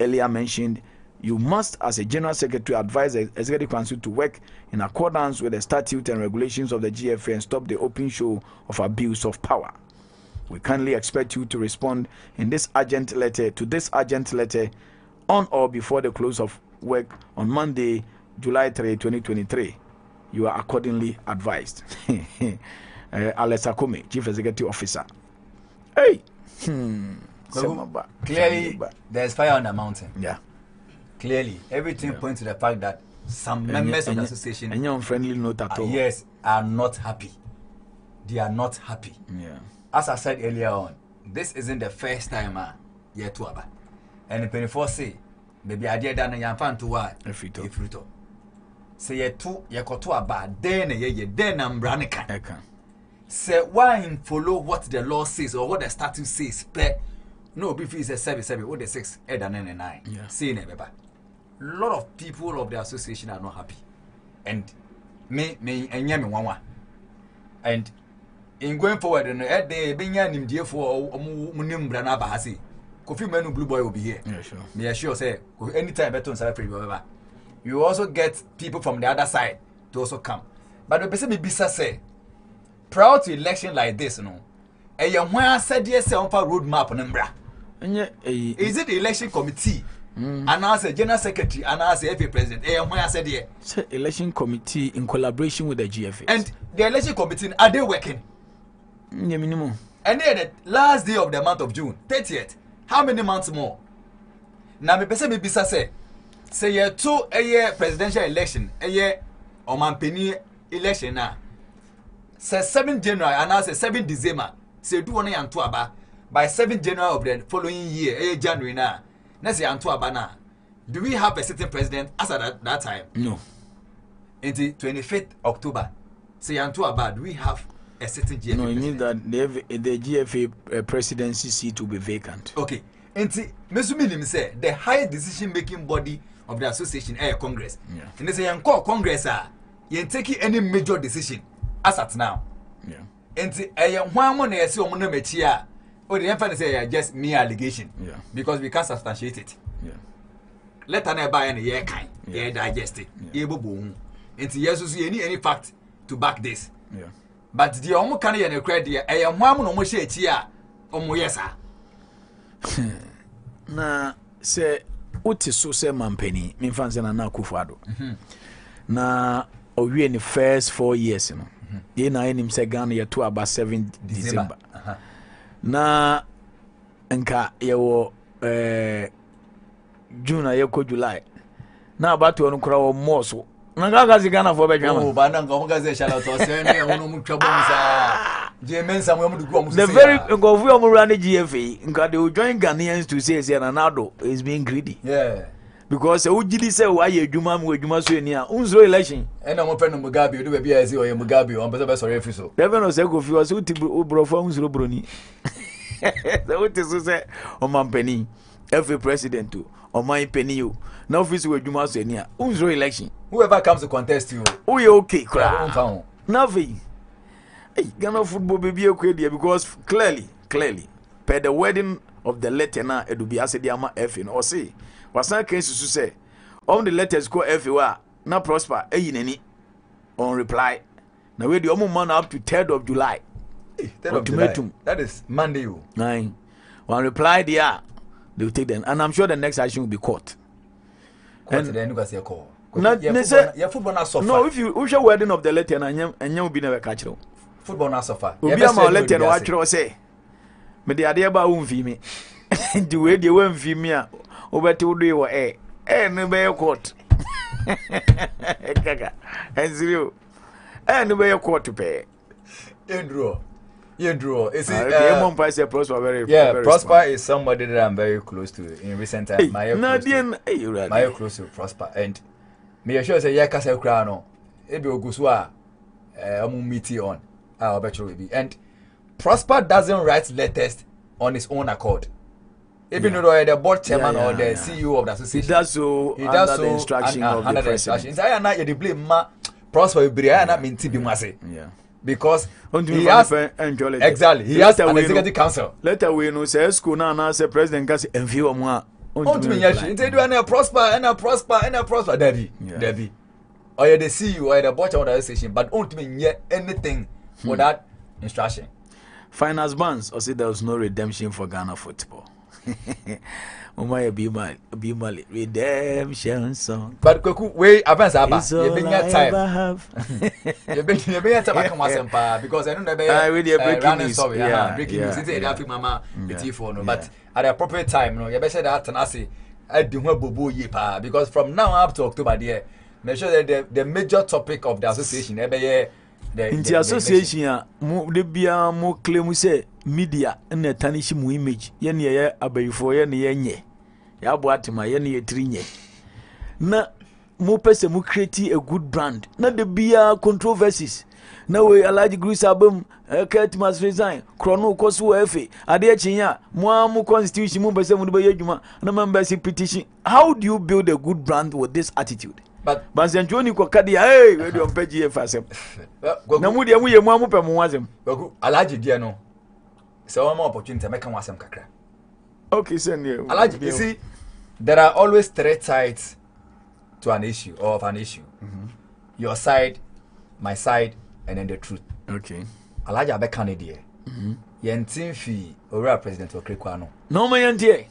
earlier mentioned, you must, as a General Secretary, advise the Executive Council to work in accordance with the statute and regulations of the GFA and stop the open show of abuse of power. We kindly expect you to respond in this urgent letter on or before the close of work on Monday, July 3, 2023. You are accordingly advised. Alex Akome, Chief Executive Officer. Hey! Clearly, there's fire on the mountain. Yeah. Clearly, everything points to the fact that some members of the association, on friendly note at all, are not happy. they are not happy. Yeah. As I said earlier on, this isn't the first time yet to aba. And the 24 say, maybe I did done a fan to what? If you talk. Say ye two, ye kotua ba, then ye then I'm branica. Say why follow what the law says or what the statute says, but no beef is a 7-7, what the 6, 8, and 9. Yeah. Say never. A lot of people of the association are not happy. And me and yami one. And in going forward and day binyanim dear for munim brana bahasi. Kofi Menu Blue Boy will be here. Yeah, sure. Me assure say anytime better on Saturday, whatever. You also get people from the other side to also come. But the person Bisa say, prior to election like this, you know, a young one said yes on a roadmap on Umbra. Is it the election committee? Mm. And as a general secretary and as a FA president, a young one said yes. So election committee in collaboration with the GFA. And the election committee, are they working? Yeah, minimum. And then the last day of the month of June, 30th. How many months more? Now the person Bisa say. Say year 2 a year presidential election, a year or Mampini election now. Say 7th January and now say 7th December. Say do one and two aba by 7th January of the following year, a January now. Next year and two aba now. Do we have a sitting president as at that time? No. Until 25th October. Say and two aba. Do we have a sitting GFA? No, you mean that the GFA presidency seat will be vacant. Okay. Until Mesumini say the highest decision making body of the association air Congress. Yeah. And they say you call Congress you ain't taking any major decision as at now. Yeah. And the emphasis is just mere allegation. Yeah. Because we can't substantiate it. Yeah. Let an buy any year kind, yeah, digest it. Yeah. And yes, you need any fact to back this. Yeah. But the omu can you credit a young woman almost here omu yesa. Na se uti so se mampeni mi fanse na na kufuado na owie ni first 4 years no ye na enim se Ghana ye to about 7th December na nka ye wo June ye ko July na about wonu kura wo mo so na ga gazi Ghana for be jama o ba na ngo gazi shala to se ne wonu mu twabo musa. The very GFA, because they will join Ghanaians to say Ronaldo is being greedy. Yeah. Because who did say why you Juma Suenia? Who's the election? And I'm open to Mugabe, do a BSC or Mugabe, I'm better sorry for so. Devon was who Brofons Rubroni. The what is said on my penny, every president too, on my penny. No office with Juma Suenia. Who's the election? Whoever comes to contest you, we okay, crap. Nothing. Hey, Ghana football baby okay there because clearly per the wording of the letter now it will be as the ama F in or say was not case to say on the letters go everywhere now Prosper a in any on reply now we the omo man up to 3rd of July. Hey, 3rd of July. That is Monday you. Nine. One reply there they will take them and I'm sure the next action will be court and then you guys say call. No, if you show wording of the letter and you will be never catch them. Football now suffer. Obi ama let you watch us say. Me dey ade ba won fi me. The way dey won fi me a, obete wo do we eh. Eh no be court. Gaga. Enziro. Eh no be court be. You draw. Is it Prosper very yeah, very Prosper smart. Is somebody that I'm very close to in recent time. Hey, my close to Prosper and me sure say yeah case crowd no. E be ogusua. Meeting on. I'll bet you will be. And Prosper doesn't write letters on his own accord. Even though the board chairman or the CEO of the association. He does so under the instruction of the president. I am not the blame Prosper will be. I am not mean to be massive. Yeah. Because he has exactly. He has an executive council. Later we know say school now say president can say envy of moi. Onto me yes. Instead we are Prosper. Debbie. Or the CEO or the board chairman of the association, but onto me yet anything. For that instruction, finance bonds. Or say there was no redemption for Ghana football. Be my redemption song. But Kwaku, we advance about. You been here time. You been here time. I come asempa because I don't know. I with the breaking news. Breaking news. It's the African mama. It's for no. But at the appropriate time, no. You better that tenacity. I do not bobo ye pa because from now up to October, there. Make sure that the major topic of the association, every year. in the association, they be more claim we say media and the tarnish mu image. Yeni abe for yeni yabuatima yeni trinye. Na more person who create a good brand. Na the be controversies. Na we Alhaji Grusah abem Kate must resign. Chrono kosu efe. Ade chinya mu constitution mu person mu be adwuma na membership petition. How do you build a good brand with this attitude? But Sanjoni Kokadia, hey, we don't pay GFASM. Namudia, we are Mamupamuazem. Alhaji Diano. So, more opportunity to make a Wasam Kakra. Okay, send you. Alhaji, you see, there are always three sides to an issue or of an issue. Your side, my side, and then the truth. Okay. Alhaji Abekanidi. Yentinfi, Ora President of Krikwano. No, my auntie.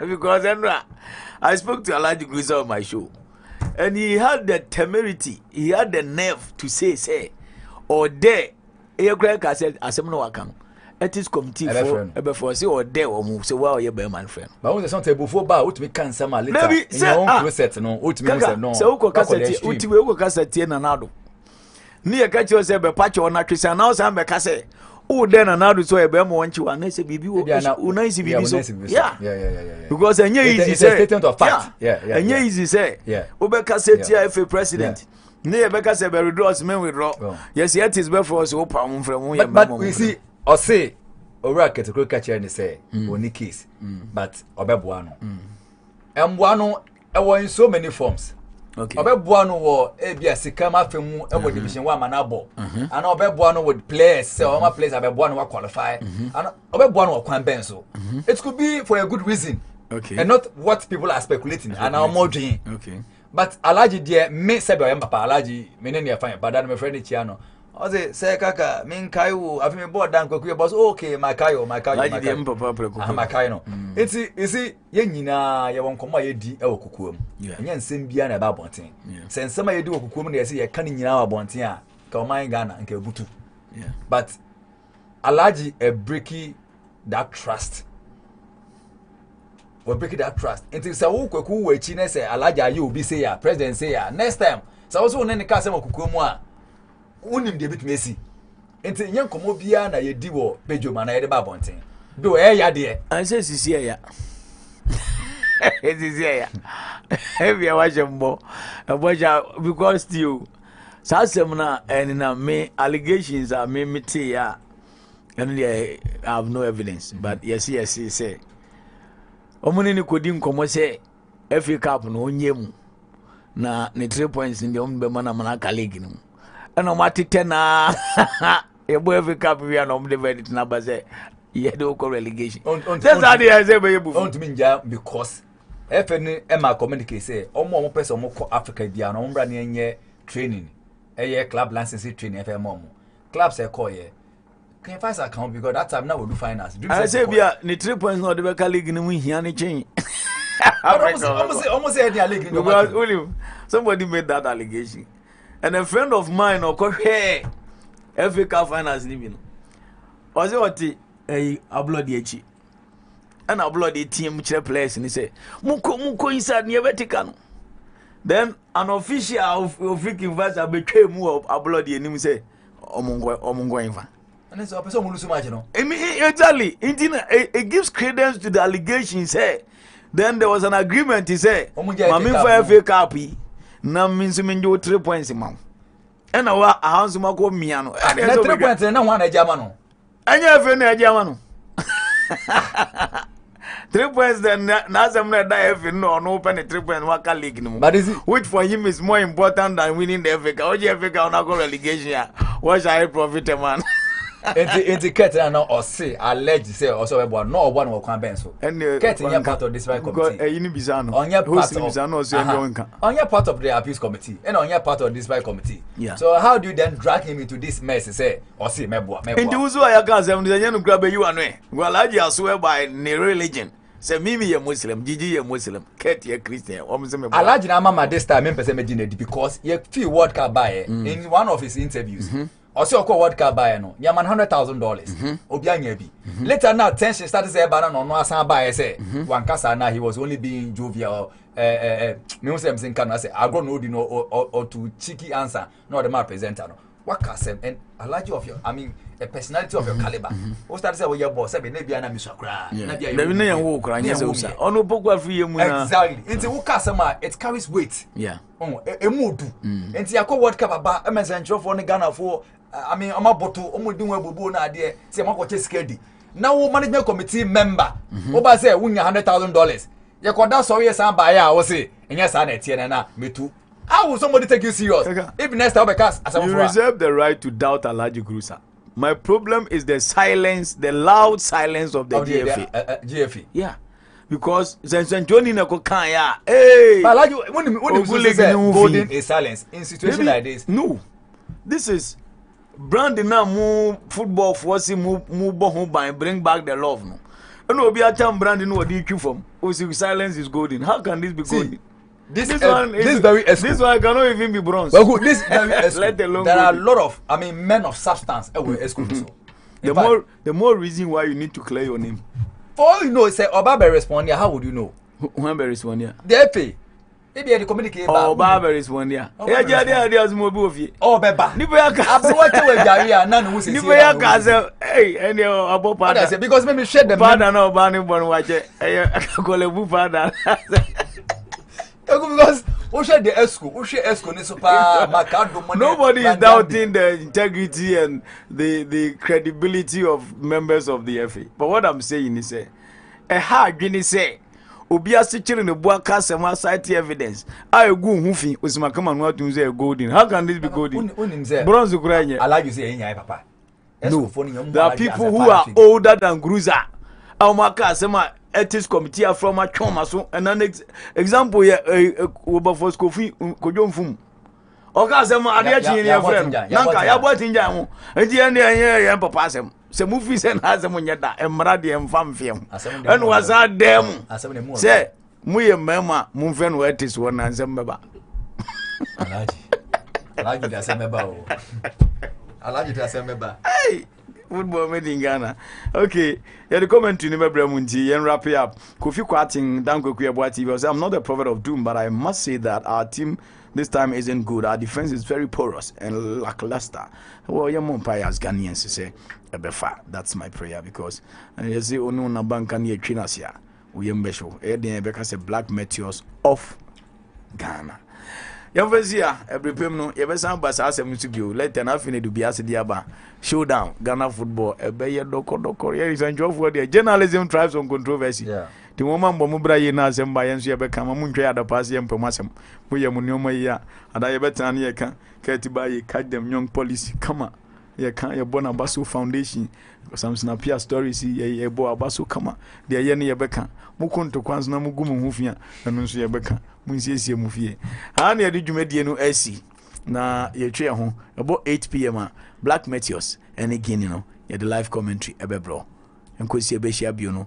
Because I spoke to Alhaji Grusah on my show, and he had the temerity, he had the nerve to say, or there, I said, I said, no, I can't. It is committee for say or there or move. So, wow, you're a man friend. But when there's something before, but we can't say, no, no, oh, then another so a bemo want you and I say, Bibi, yeah, because I knew it's a statement of fact, yeah, and yeah, easy say, yeah, Obeka said, TIFA president, near Becca said, very draws men withdraw, yes, yet is well for us, open from one, but we see, or say, or racket to go catcher and say, Onikis, but Obebuano, and Buano, I were in so many forms. Okay. Obebuano war ABS Kama Femu and Division 1 Manabo. And Obebuano would play so my place Obebuano will qualify. And Obebuano will Quambenso. It could be for a good reason. Okay. And not what people are speculating and our modding. Okay. But Alhaji dear me sebe yamba pa Alhaji menene fine but that my friend Chiano. Ose say kaka min kaiwo afi me board Dan Kwaku Yeboah okay my kaiwo. Alhaji dear papa preku. Ah my kaiwo. It's ye nyina ye wonkoma ye di e wokukuam nya nsem bia na ba bonten se nsem ye di wokukuam na ye se ye kan nyina wa bonten a ka o man Ghana nke butu but Alhaji breaking that trust until say wo Kwaku we chi na say Alhaji aye obi say ya president say ya next time say wo so ne ka say wokukuam a unim de bit mesi until nyankomo bia na ye di wo bejoma na ye de ba bonten do e ya de an say sisi ya it is here. Every watch a more because you Sasemna and me allegations are me metia and I have no evidence. But yes, he say. Omunini Kodim Komose, every cup no yemu na ne 3 points in the Umbemana Manakaligin. And on Matitena, a boy every cup we are on the verdict numbers. Yeah, do call relegation. That's how they are saying. Don't mean because if any Emma communicate say, or more person more Africa, they are number near training. A year club license training. If a mom clubs are call ye. Can find account because that time now we do finance. I say we are the 3 points not the Becker League. We hear any change. Almost any allegation. Because somebody made that allegation, and a friend of mine or call hey, Africa finance living. Was it? I upload the H and upload the team which place and he said, Muko inside near Vatican. Then an official of freaking Vasa became more upload the name say, Omungoinva. And it's a person who loses marginal. Exactly. It gives credence to the allegations. Then there was an agreement. He said, Maminfa FA Capi, Naminsuminjo 3 points a month. And our house Mako Miano. 3 points and no one a German. Any 3 points then Nazamna die no open 3 points Waka League no. But which for him is more important than winning the FA Cup. Oje FA Cup na go relegation. What shall I profit man? Eti na or say alleged say or so we no one will come benso. Ket in part of this right committee. Because you bizano. On your part of bizano so enka. On your part of the appeals committee and on your part of this right committee. Yeah. So how do you then drag him into this mess say or say meboa. Enti uzo ayaka say no grab you anwe. Gwalaji aswe by the religion. Say Mimi ye Muslim, Gigi ye Muslim, Ket ye Christian. Alhaji na mama this time me pese me gine because ye feel World Cup by in one of his interviews. Ose Oko World Cup buy no. Yaman $100,000. Obianye bi. Later now tension started say bana no no asan buy say. Wankasa na he was only being jovial. Me who say I'm saying can say I go no dino or to cheeky answer. No the man presenter no. Wakasem and Alhaji of your I mean a personality of your caliber. Who started say we your boss say be na bia na misakra. Na bia you. Na wo kra nya say usa. Ono bogwa free mu na. Exactly. Into Wakasema it carries weight. Yeah. Emudu. Into Yakwa World Cup aba emesenchro for Ghana for I mean, I'm a bottle, idea, say, Mako now, management committee member, over there, win $100,000. You could not sorry, some buyer, I was say, and yes, I net, and me too. How will somebody take you serious? If next time, because you reserve the right to doubt Alhaji Grusah. My problem is the silence, the loud silence of the GFA. Yeah. Because St. John in a cocaine, hey, golden is silence in situation like this. No, this is. Branding now move football for us move home by bring back the love no. And we'll be at time branding what do you from? Oh, silence is golden. How can this be golden? This one cannot even be bronze. Well, good. This let alone there are a lot of I mean men of substance. The more reason why you need to clear your name. For all you know, say Obaba respond here. How would you know? Obaba respond here. The FA. Oh, Baba is one year. There's more movie. Oh, Baba. Hey, because maybe shed the banner or banning one watch it. I call a boo banner. Because who shed the esco? Who shed esco? Nobody is doubting the integrity and the credibility of members of the FA. But what I'm saying is, a hard guinea say. Obiasi children the boy cast and one side evidence. I go hoofy with my command what to say golden. How can this be golden? Bronze Ukraine. I like you say papa. No, there are people who are older than Grusah. Aumaka Sema ethics committee are from a trauma so and an example here for Kofi Kojonfum. Oka Sema Adiachi in your friend. Nanka Yabotinjamo. And the end here papa Sem. Se mufi sen hazem nyeda emrade emfamfem enu wasa dem se muye mema mumfe no etis wona nzem beba alaji da se meba o alaji da se meba hey football made in Ghana okay yeah the comment ni mebra munji yen wrap up Kofi Kwatin Dan Kwaku Yeboah TV I'm not a prophet of doom but I must say that our team this time isn't good. Our defense is very porous and lackluster. Well, your umpire as Ghanaians say, "Ebefa." That's my prayer because you see, ono na banka ni echinasia. Uyembesho. Eden Ebeka say Black Meteors of Ghana. Yemvesia. Every pemno. Yemvesan basa ase musubio. Let an afine dubia se diaba. Showdown. Ghana football. Ebeye doko. Here is enjoy for the journalism thrives on controversy. Yeah. The woman Bomubra Yena Zemba and Sheba Kamamunja the Pasian Pomasem, Muyamunomaya, and I bet an yaka, Katibai, cut them young policy, Kama, Yaka, Yabona Basu Foundation, some snappier stories, Yabo Abasu Kama, the Yeni Yabeka, Mukon to Quansna Mugumu Mufia, and Monsieur Yabeka, Munsia Mufia. Anya did you make no AC? Na Yachia home, about 8 PM, Black Meteors, and again, you know, yet the live commentary, Ebebro, and could see a Beshia Buno.